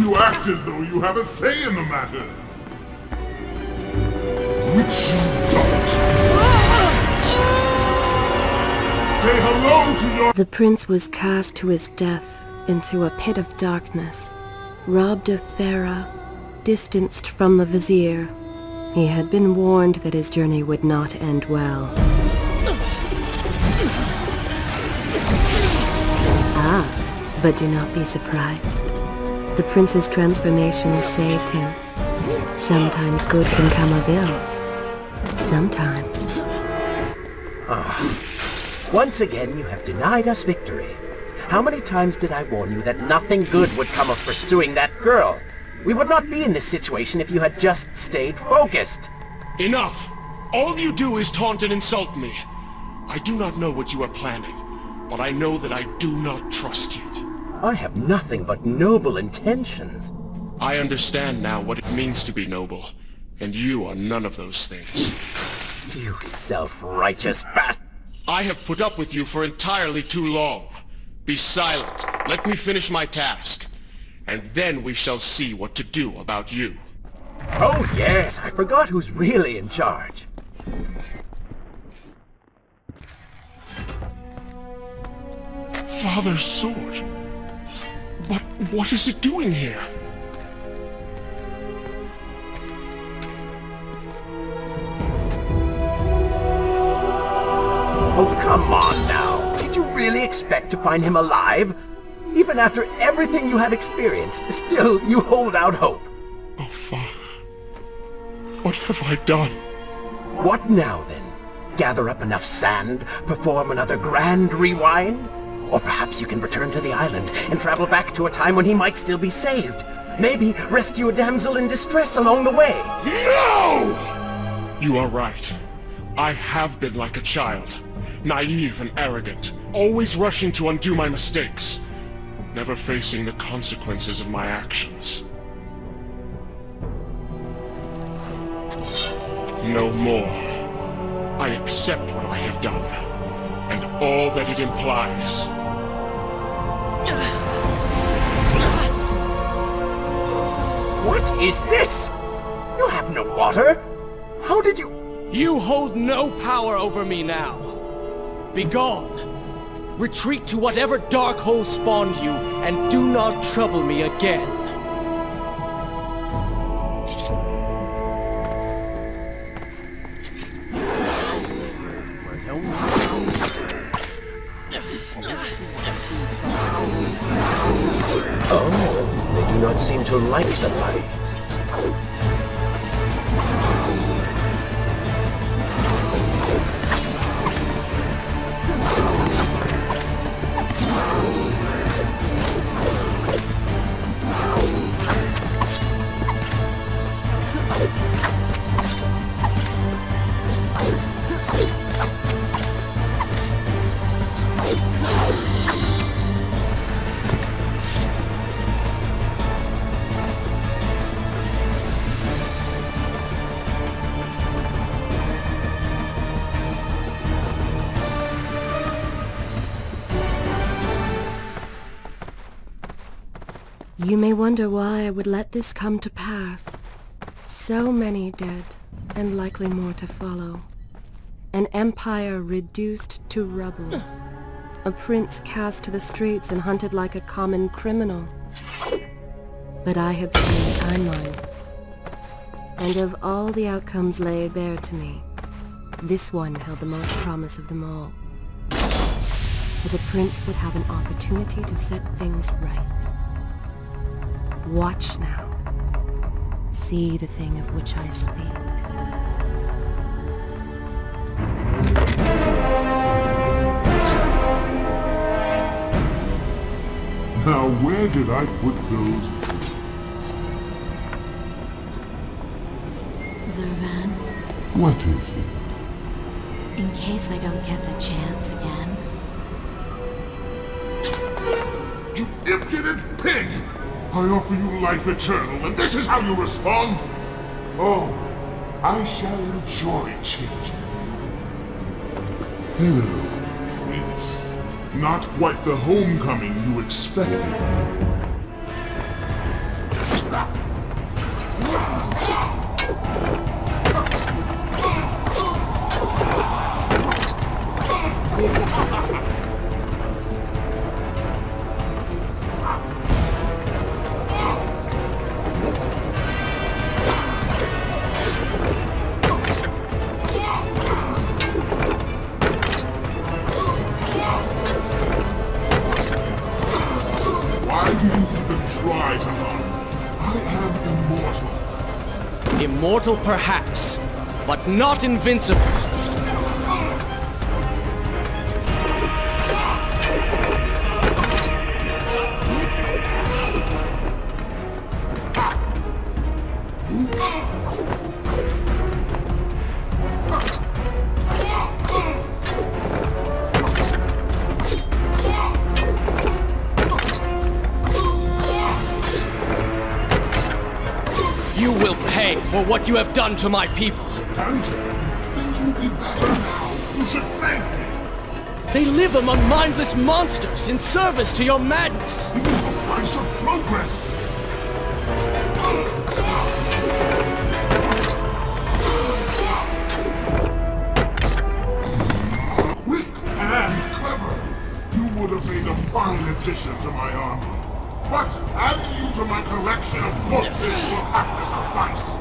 You act as though you have a say in the matter. Which you don't. Say hello to your- The prince was cast to his death into a pit of darkness, robbed of Farah, distanced from the Vizier. He had been warned that his journey would not end well. Ah, but do not be surprised. The prince's transformation saved him. Sometimes good can come of ill. Sometimes. Ah. Once again, you have denied us victory. How many times did I warn you that nothing good would come of pursuing that girl? We would not be in this situation if you had just stayed focused. Enough! All you do is taunt and insult me. I do not know what you are planning, but I know that I do not trust you. I have nothing but noble intentions. I understand now what it means to be noble. And you are none of those things. You self-righteous bastard! I have put up with you for entirely too long. Be silent. Let me finish my task. And then we shall see what to do about you. Oh yes, I forgot who's really in charge. Father's sword? But what is it doing here? Oh, come on now! Did you really expect to find him alive? Even after everything you have experienced, still you hold out hope. Oh, Father. What have I done? What now, then? Gather up enough sand, perform another grand rewind? Or perhaps you can return to the island and travel back to a time when he might still be saved. Maybe rescue a damsel in distress along the way. No! You are right. I have been like a child. Naive and arrogant, always rushing to undo my mistakes, never facing the consequences of my actions. No more. I accept what I have done, and all that it implies. What is this? You have no water? How did you... You hold no power over me now. Be gone! Retreat to whatever dark hole spawned you, and do not trouble me again! Oh, they do not seem to like the light. You may wonder why I would let this come to pass. So many dead, and likely more to follow. An empire reduced to rubble. A prince cast to the streets and hunted like a common criminal. But I had seen the timeline. And of all the outcomes lay bare to me, this one held the most promise of them all. For the prince would have an opportunity to set things right. Watch now. See the thing of which I speak. Now, where did I put those? Zervan. What is it? In case I don't get the chance again. You impudent pig! I offer you life eternal, and this is how you respond? Oh, I shall enjoy changing you. Hello, Prince. Not quite the homecoming you expected. Mortal perhaps, but not invincible. For what you have done to my people. Danton, things will be better now. You should thank me. They live among mindless monsters in service to your madness. It is the price of progress. Quick and clever. You would have made a fine addition to my army. But adding you to my collection of corpses will have to suffice.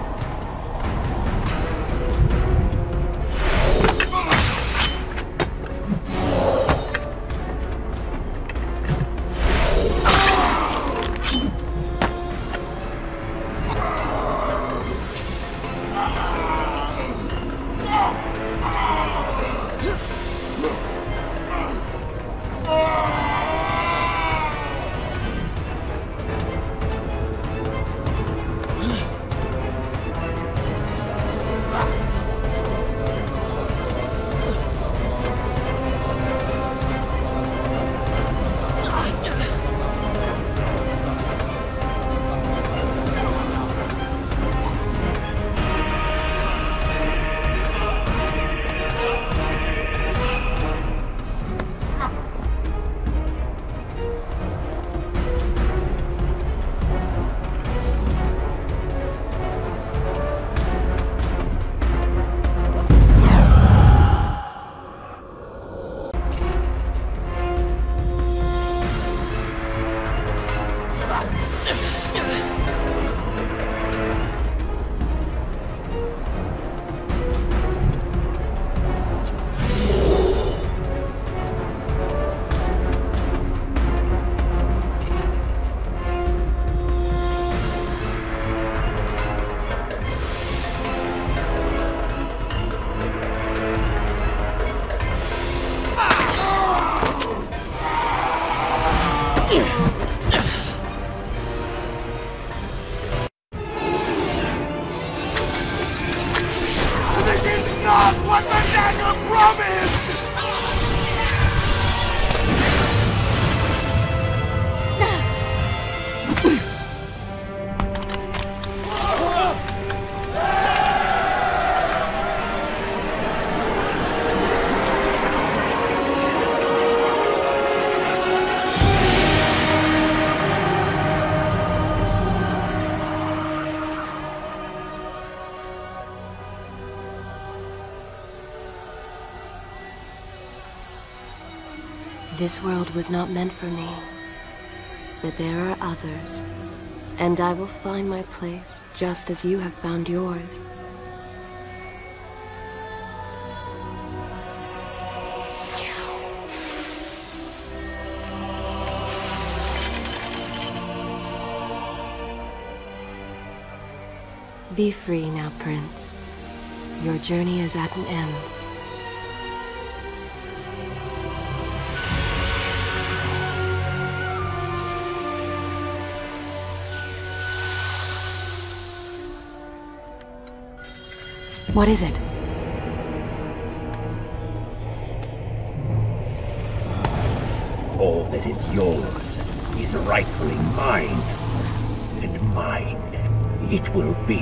This world was not meant for me, but there are others, and I will find my place just as you have found yours. Be free now, Prince. Your journey is at an end. What is it? All that is yours is rightfully mine, and mine it will be.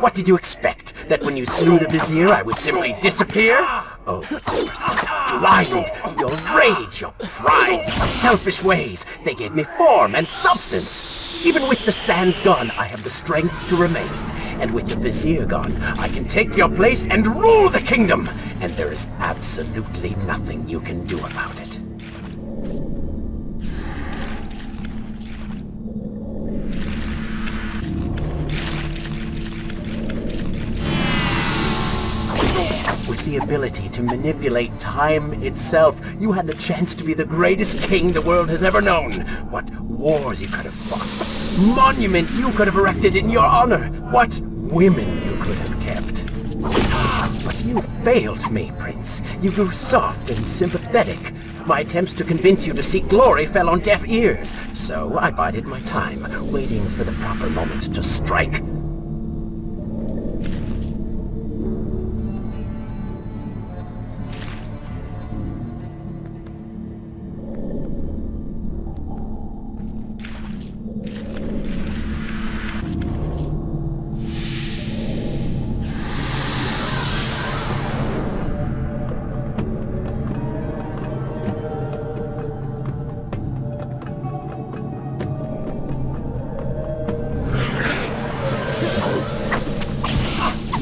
What did you expect? That when you slew the Vizier, I would simply disappear? Oh, you're blind! Your rage, your pride, your selfish ways! They gave me form and substance! Even with the sands gone, I have the strength to remain. And with the Vizier gone, I can take your place and rule the kingdom! And there is absolutely nothing you can do about it. With the ability to manipulate time itself, you had the chance to be the greatest king the world has ever known. What wars you could have fought. Monuments you could have erected in your honor. What women you could have kept. But you failed me, Prince. You grew soft and sympathetic. My attempts to convince you to seek glory fell on deaf ears. So I bided my time, waiting for the proper moment to strike.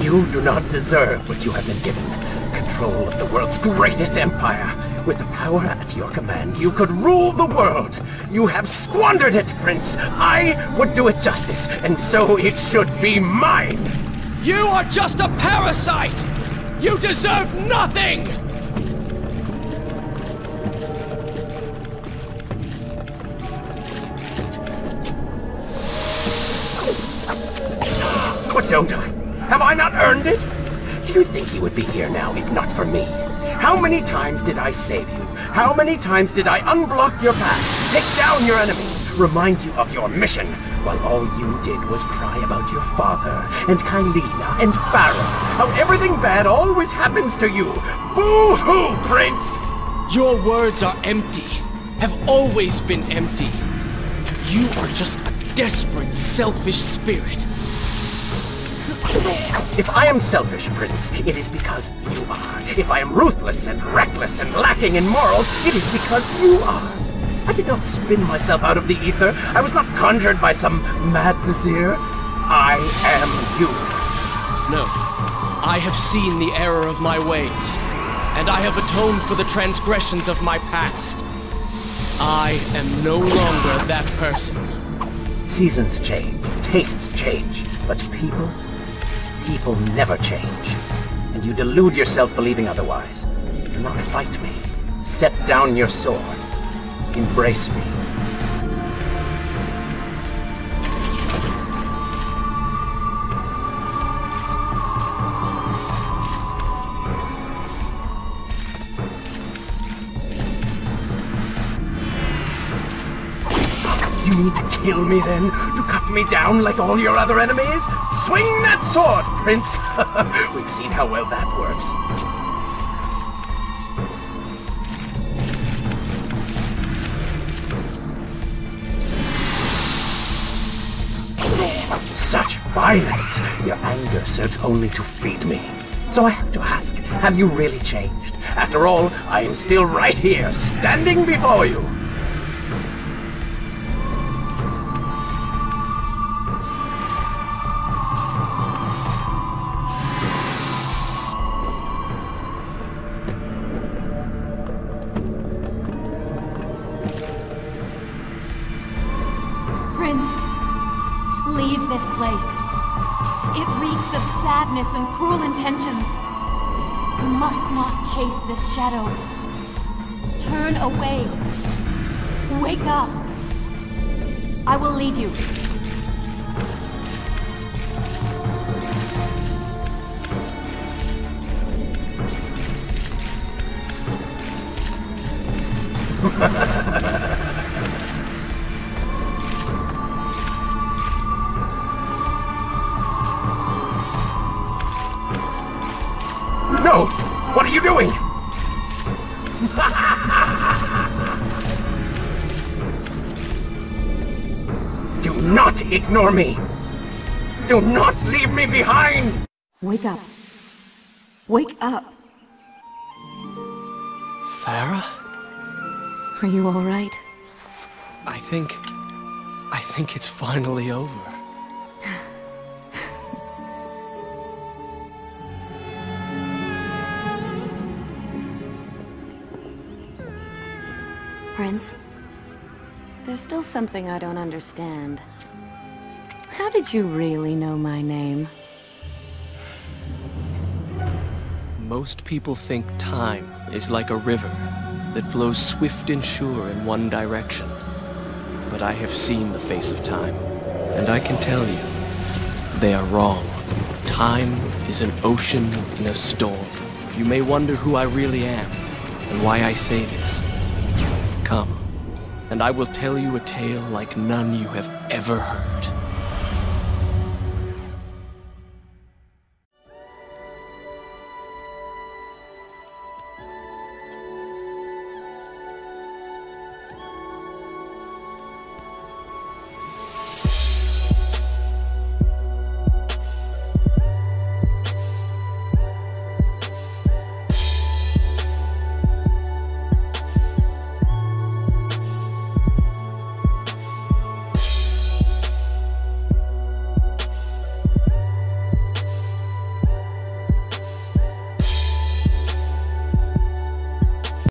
You do not deserve what you have been given. Control of the world's greatest empire. With the power at your command, you could rule the world. You have squandered it, Prince. I would do it justice, and so it should be mine. You are just a parasite. You deserve nothing. But don't I? Have I not earned it? Do you think you would be here now if not for me? How many times did I save you? How many times did I unblock your path, take down your enemies, remind you of your mission, while all you did was cry about your father, and Kaileena, and Farah, how everything bad always happens to you? Boo-hoo, Prince! Your words are empty, have always been empty. You are just a desperate, selfish spirit. If I am selfish, Prince, it is because you are. If I am ruthless and reckless and lacking in morals, it is because you are. I did not spin myself out of the ether. I was not conjured by some mad Vizier. I am you. No. I have seen the error of my ways, and I have atoned for the transgressions of my past. I am no longer that person. Seasons change, tastes change, but people... People never change, and you delude yourself believing otherwise. Do not fight me. Set down your sword. Embrace me. Do you need to kill me then? To cut me down like all your other enemies? Swing that sword, Prince! We've seen how well that works. Such violence! Your anger serves only to feed me. So I have to ask, have you really changed? After all, I am still right here, standing before you. wickedness and cruel intentions. You must not chase this shadow. Turn away. Wake up. I will lead you. No! What are you doing? Do not ignore me! Do not leave me behind! Wake up. Wake up. Farah? Are you all right? I think... I think it's finally over. Prince, there's still something I don't understand. How did you really know my name? Most people think time is like a river that flows swift and sure in one direction. But I have seen the face of time, and I can tell you, they are wrong. Time is an ocean in a storm. You may wonder who I really am, and why I say this. Come, and I will tell you a tale like none you have ever heard.